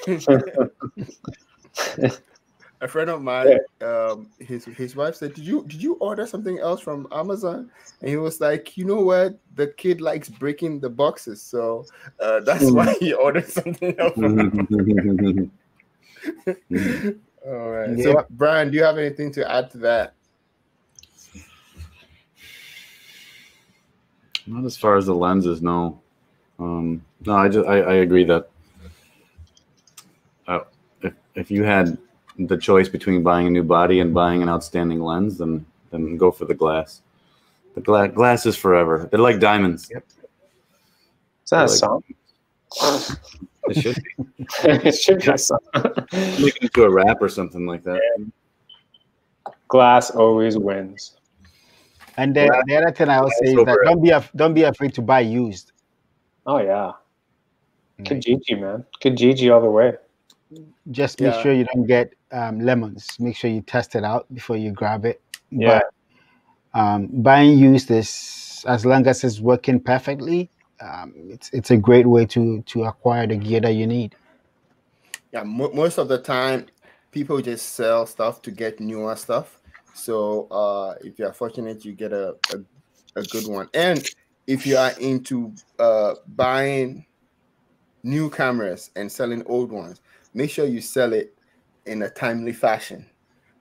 A friend of mine, um, his his wife said, "Did you did you order something else from Amazon?" And he was like, "You know what? The kid likes breaking the boxes, so uh, that's why he ordered something else." From Amazon. All right. Yeah. So, Brian, do you have anything to add to that? Not as far as the lenses, no. Um, no, I just I, I agree that uh, if if you had the choice between buying a new body and buying an outstanding lens, then then go for the glass. The gla glass is forever. They're like diamonds. Yep. Is that They're a song? Like, it should be. It should be a song. Make it into a rap or something like that. Yeah. Glass always wins. And the, the other thing I would say is that don't be af don't be afraid to buy used. Oh yeah, Kijiji, man, Kijiji all the way. Just make yeah. sure you don't get um, lemons. Make sure you test it out before you grab it. Yeah. But, um, buying used is, as long as it's working perfectly, um, it's it's a great way to to acquire the gear that you need. Yeah, mo most of the time, people just sell stuff to get newer stuff. So uh, if you're fortunate, you get a, a, a good one. And if you are into uh, buying new cameras and selling old ones, make sure you sell it in a timely fashion,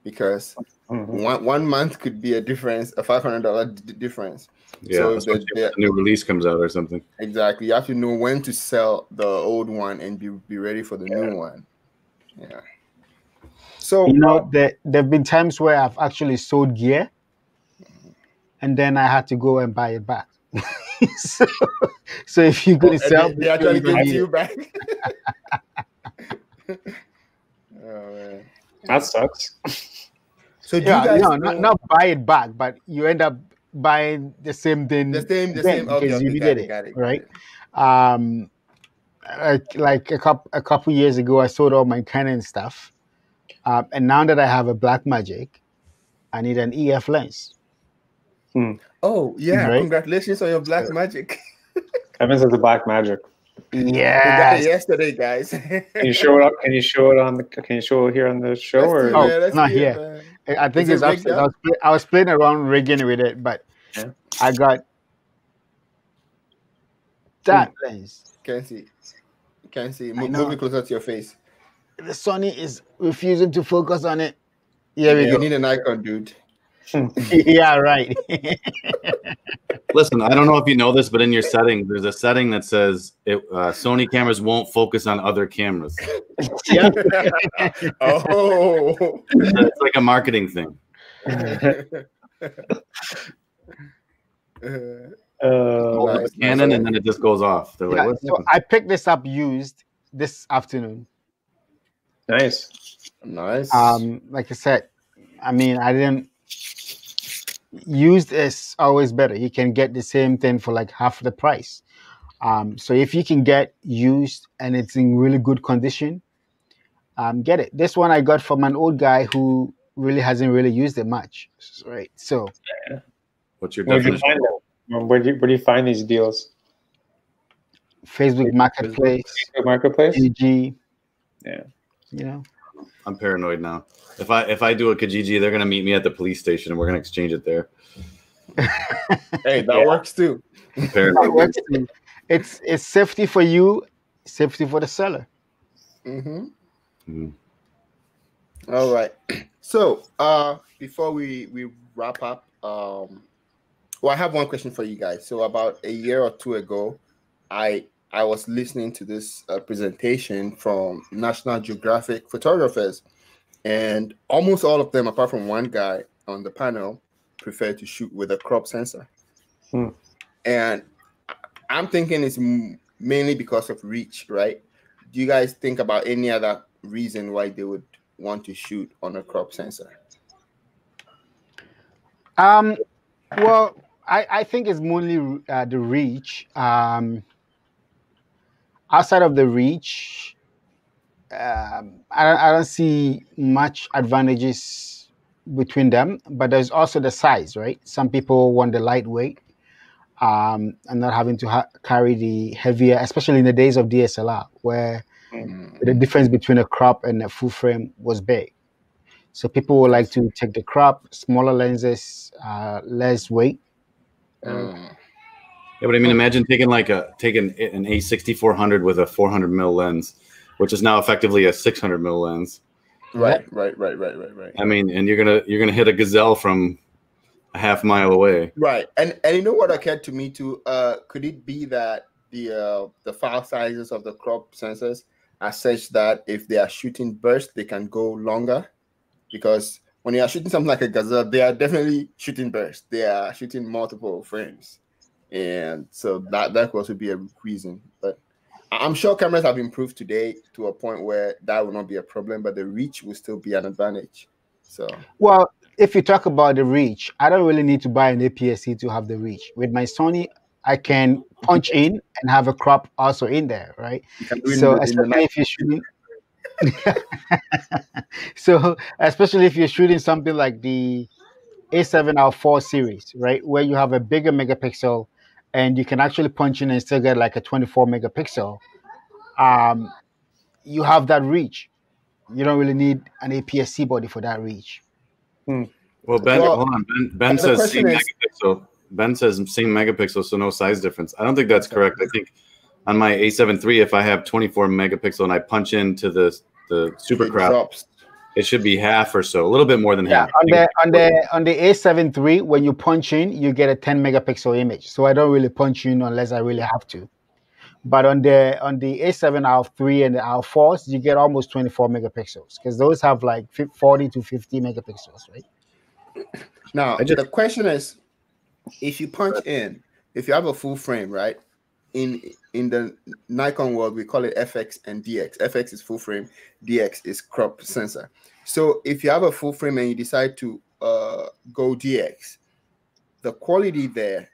because mm-hmm. one, one month could be a difference, a five hundred dollar difference. Yeah, so if the, the, the new release comes out or something. Exactly. You have to know when to sell the old one and be, be ready for the yeah. new one. Yeah. So, you know, there have been times where I've actually sold gear and then I had to go and buy it back. so, so if you're going to sell, they, they actually give you back. Oh, man. That sucks. So do yeah, you guys no, not, not buy it back, but you end up buying the same thing. The same, the same. Okay, you did it, it, right? It. Um, like like a couple a couple years ago, I sold all my Canon stuff. Uh, and now that I have a Black Magic, I need an E F lens. Hmm. Oh, yeah. Right? Congratulations on your Black Magic. Evans has the Black Magic. Yeah. Yesterday, guys. Can you show it up? Can you show it on the can you show it here on the show? Or? The, oh, not here. It, I think Is it's it up, up? I was playing around rigging with it, but yeah. I got that hmm. lens. Can't see. Can't see. Move, move it closer to your face. The Sony is refusing to focus on it. Yeah, we yeah, need an icon, dude. Yeah, right. Listen, I don't know if you know this, but in your settings, there's a setting that says it, uh, Sony cameras won't focus on other cameras. Yeah. Oh, it's like a marketing thing. Uh, nice. Canon, and then it just goes off. They're yeah, like, so I picked this up used this afternoon. Nice, nice. Um, like I said, I mean, I didn't. Used is always better. You can get the same thing for like half the price. Um, so if you can get used and it's in really good condition, um, get it. This one I got from an old guy who really hasn't really used it much, right? So, yeah. What's your definition? Where do you find, where do you, where do you find these deals? Facebook Marketplace, Facebook Marketplace, E G. Yeah. You know, I'm paranoid now. If I if I do a Kijiji, they're gonna meet me at the police station and we're gonna exchange it there. Hey, that yeah. works too. That works too. It's it's safety for you, safety for the seller. Mm-hmm. Mm. All right. So uh, before we we wrap up, um, well, I have one question for you guys. So about a year or two ago, I. I was listening to this uh, presentation from National Geographic photographers, and almost all of them, apart from one guy on the panel, prefer to shoot with a crop sensor. Hmm. And I'm thinking it's mainly because of reach, right? Do you guys think about any other reason why they would want to shoot on a crop sensor? Um, well, I, I think it's mainly uh, the reach. Um, Outside of the reach, um, I, don't, I don't see much advantages between them, but there's also the size, right? Some people want the lightweight um, and not having to ha carry the heavier, especially in the days of D S L R, where Mm. The difference between a crop and a full frame was big. So people would like to take the crop, smaller lenses, uh, less weight. Mm. Yeah, but I mean, imagine taking like a taking an A sixty-four hundred with a four hundred mil lens, which is now effectively a six hundred mil lens. Right, right, right, right, right, right. I mean, and you're gonna you're gonna hit a gazelle from a half mile away. Right, and and you know what occurred to me too? Uh, could it be that the uh, the file sizes of the crop sensors are such that if they are shooting bursts, they can go longer? Because when you are shooting something like a gazelle, they are definitely shooting bursts. They are shooting multiple frames. And so that that could also be a reason, but I'm sure cameras have improved today to a point where that will not be a problem, but the reach will still be an advantage. So, well, if you talk about the reach, I don't really need to buy an A P S C to have the reach. With my Sony, I can punch in and have a crop also in there, right? So especially if you're shooting, so especially if you're shooting something like the A seven R four series, right, where you have a bigger megapixel. And you can actually punch in and still get like a twenty-four megapixel. Um, you have that reach. You don't really need an A P S C body for that reach. Hmm. Well, Ben, well, hold on. Ben, ben says same is, megapixel. Ben says same megapixel, so no size difference. I don't think that's correct. I think on my A seven three, if I have twenty-four megapixel and I punch into the the super crop, it should be half or so, a little bit more than yeah, half. On the on the on the A seven three, when you punch in, you get a ten megapixel image. So I don't really punch in unless I really have to. But on the on the A seven R three and the R fours, you get almost twenty-four megapixels because those have like forty to fifty megapixels, right? Now just, the question is, if you punch in, if you have a full frame, right? In in the Nikon world, we call it F X and D X. F X is full frame, D X is crop sensor. So if you have a full frame and you decide to uh, go D X, the quality there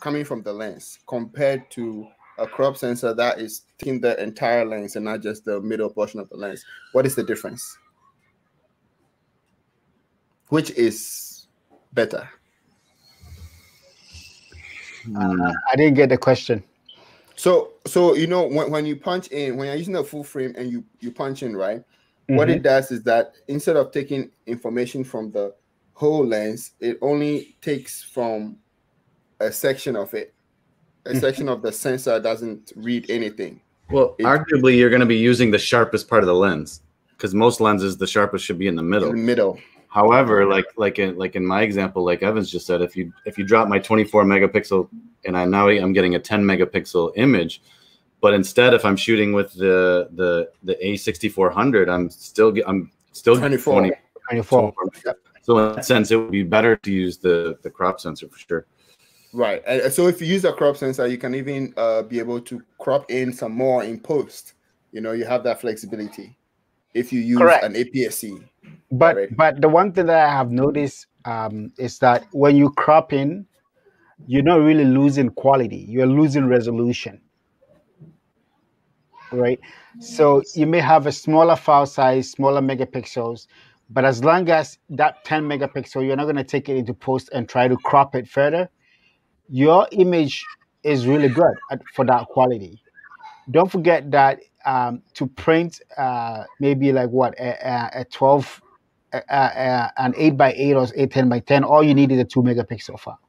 coming from the lens compared to a crop sensor that is taking the entire lens and not just the middle portion of the lens, what is the difference? Which is better? Uh, I didn't get the question. So, so you know, when, when you punch in, when you're using a full frame and you, you punch in, right, mm-hmm. what it does is that instead of taking information from the whole lens, it only takes from a section of it. A mm-hmm. section of the sensor doesn't read anything. Well, it, arguably, you're going to be using the sharpest part of the lens because most lenses, the sharpest should be in the middle. In the middle. However, like like in, like in my example, like Evans just said, if you if you drop my twenty-four megapixel and I now I'm getting a ten megapixel image, but instead if I'm shooting with the the the A sixty-four hundred, I'm still I'm still twenty-four. twenty, twenty-four. So in that sense, it would be better to use the the crop sensor for sure. Right. And so if you use a crop sensor, you can even uh, be able to crop in some more in post. You know, you have that flexibility if you use Correct. An A P S C. But right. but the one thing that I have noticed um, is that when you crop in, you're not really losing quality. You're losing resolution, right? So you may have a smaller file size, smaller megapixels, but as long as that ten megapixel, you're not going to take it into post and try to crop it further, your image is really good at, for that quality. Don't forget that um, to print uh, maybe like what, a, a, a twelve, a, a, a, an eight by eight or eight ten by ten, all you need is a two megapixel file,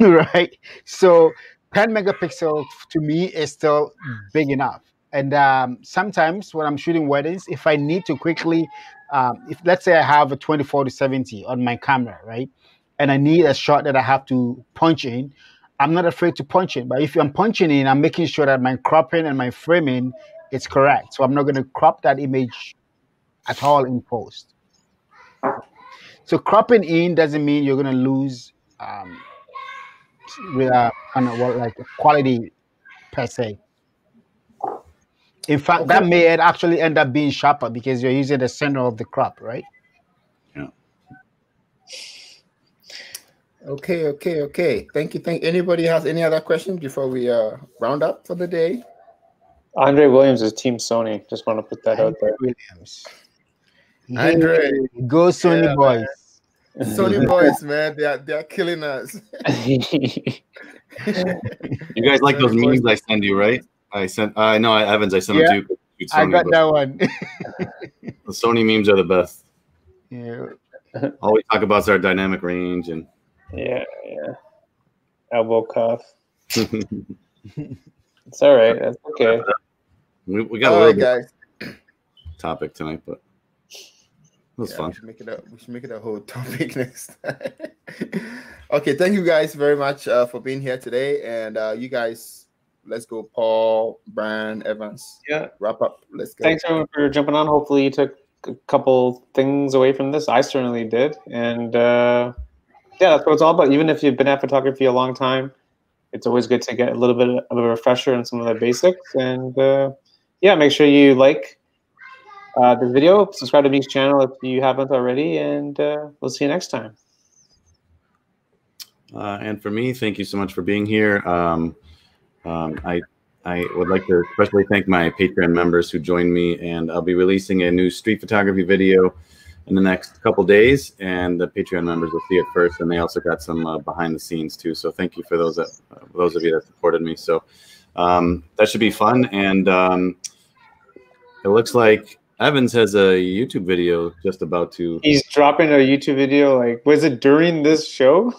right? So ten megapixel to me is still big enough. And um, sometimes when I'm shooting weddings, if I need to quickly, um, if let's say I have a twenty-four to seventy on my camera, right? And I need a shot that I have to punch in, I'm not afraid to punch in, but if I'm punching in, I'm making sure that my cropping and my framing is correct. So I'm not going to crop that image at all in post. So cropping in doesn't mean you're going to lose um, uh, kind of what, like quality per se. In fact, okay. that may actually end up being sharper because you're using the center of the crop, right? Yeah. Okay, okay, okay. Thank you. Thank anybody has any other questions before we uh, round up for the day? Andre Williams is Team Sony. Just want to put that Andre out there. Williams. Andre, go Sony yeah, boys. Man. Sony boys, man. They are they are killing us. You guys like those memes I send you, right? I sent. I uh, know Evans. I sent yeah. them to you. I got that one. The Sony memes are the best. Yeah. All we talk about is our dynamic range and. Yeah, yeah. Elbow cuff. It's all right. That's okay. We, we got all a little right, guys. Topic tonight, but. It was yeah, fun. We should, make it a, we should make it a whole topic next time. Okay, thank you guys very much uh, for being here today. And uh, you guys, let's go, Paul, Brian, Evans. Yeah. Wrap up. Let's go. Thanks, everyone, for jumping on. Hopefully you took a couple things away from this. I certainly did. And, uh, yeah, that's what it's all about. Even if you've been at photography a long time, it's always good to get a little bit of a refresher on some of the basics. And, uh, yeah, make sure you like Uh, this video, subscribe to Meek's channel if you haven't already, and uh, we'll see you next time. Uh, and for me, thank you so much for being here. Um, um, I I would like to especially thank my Patreon members who joined me, and I'll be releasing a new street photography video in the next couple days, and the Patreon members will see it first, and they also got some uh, behind the scenes too. So thank you for those that uh, those of you that supported me. So um, that should be fun, and um, it looks like Evans has a YouTube video just about to. He's dropping a YouTube video. Like, was it during this show?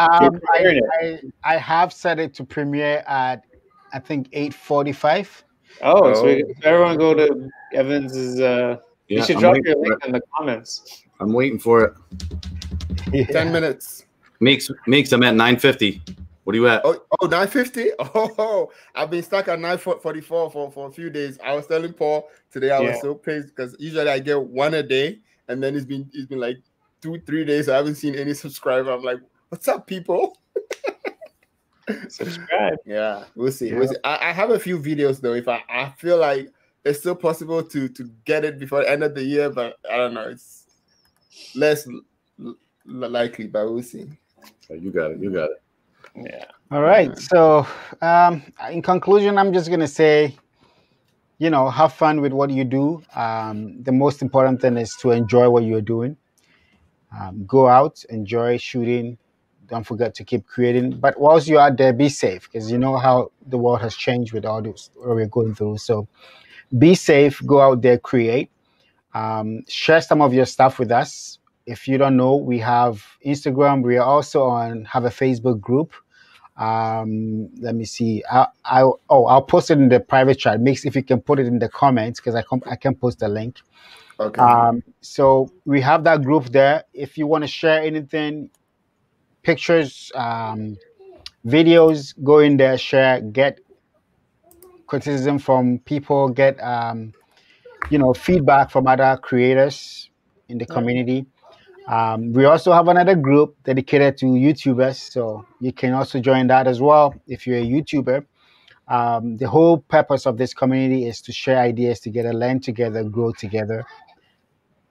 um, I, I, I have set it to premiere at, I think, eight forty-five. Oh, oh. So everyone go to Evans's. Uh, yeah, you should I'm drop your link in the comments. I'm waiting for it. Yeah. Ten minutes. Meeks, Meeks, I'm at nine fifty. What are you at? Oh, oh nine fifty? Oh, I've been stuck at nine forty-four for, for a few days. I was telling Paul today I yeah. was so pissed because usually I get one a day, and then it's been it's been like two, three days. I haven't seen any subscriber. I'm like, what's up, people? Subscribe. Yeah, we'll see. Yeah. We'll see. I, I have a few videos though. If I, I feel like it's still possible to to get it before the end of the year, but I don't know. It's less likely, but we'll see. Oh, you got it. You got it. Yeah. All right. So um, in conclusion, I'm just going to say, you know, have fun with what you do. Um, the most important thing is to enjoy what you're doing. Um, go out, enjoy shooting. Don't forget to keep creating. But whilst you're out there, be safe, because you know how the world has changed with all this what we're going through. So be safe. Go out there, create. Um, share some of your stuff with us. If you don't know, we have Instagram. We are also on have a Facebook group. Um, let me see. I, I oh, I'll post it in the private chat. Mix if you can put it in the comments, because I can I can post the link. Okay. Um, so we have that group there. If you want to share anything, pictures, um, videos, go in there, share, get criticism from people, get um, you know, feedback from other creators in the community. Um, we also have another group dedicated to YouTubers, so you can also join that as well if you're a YouTuber. Um, the whole purpose of this community is to share ideas together, learn together, grow together.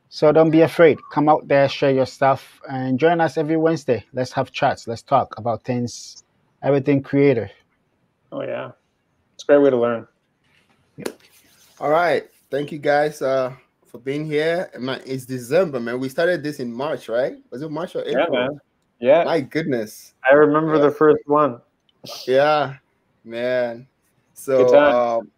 So don't be afraid. Come out there, share your stuff, and join us every Wednesday. Let's have chats. Let's talk about things, everything creative. Oh, yeah. It's a great way to learn. Yep. All right. Thank you, guys. Uh, for being here, man. It's December, man. We started this in March, right? Was it March or April? Yeah, man. Yeah. My goodness. I remember yeah. the first one. Yeah, man. So um,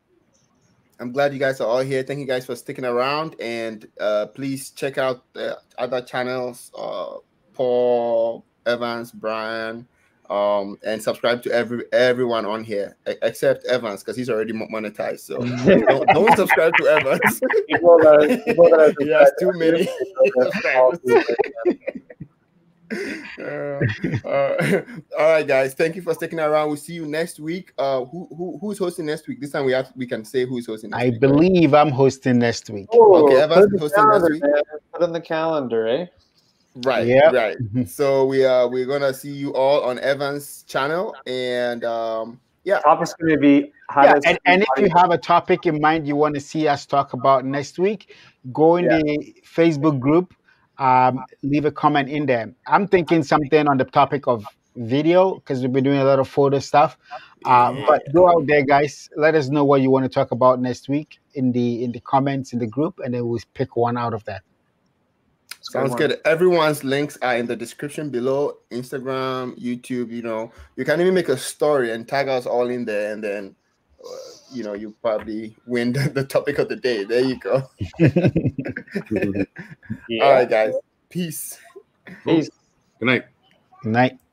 I'm glad you guys are all here. Thank you guys for sticking around, and uh, please check out the other channels, uh, Paul, Evans, Brian, um, and subscribe to every everyone on here except Evans, because he's already monetized. So don't, don't subscribe to Evans. People that, people that yeah, too many. uh, uh, all right, guys. Thank you for sticking around. We'll see you next week. Uh, who who who's hosting next week? This time we have we can say who's hosting. Next I week, believe right? I'm hosting next week. Oh, okay, Evans is hosting calendar, next week. Man. Put in the calendar, eh? Right, yeah, right. So we are uh, we're gonna see you all on Evans' channel, and um, yeah, topic's gonna be how yeah, and, and if you have a topic in mind you want to see us talk about next week, go in yeah. the Facebook group, um, leave a comment in there. I'm thinking something on the topic of video, because we've been doing a lot of photo stuff. Uh, yeah. But go out there, guys. Let us know what you want to talk about next week in the in the comments in the group, and then we'll pick one out of that. Sounds good. Everyone's links are in the description below. Instagram, YouTube, you know, you can even make a story and tag us all in there, and then you know, you probably win the topic of the day. There you go. Yeah. All right, guys. Peace. Peace. Good night. Good night.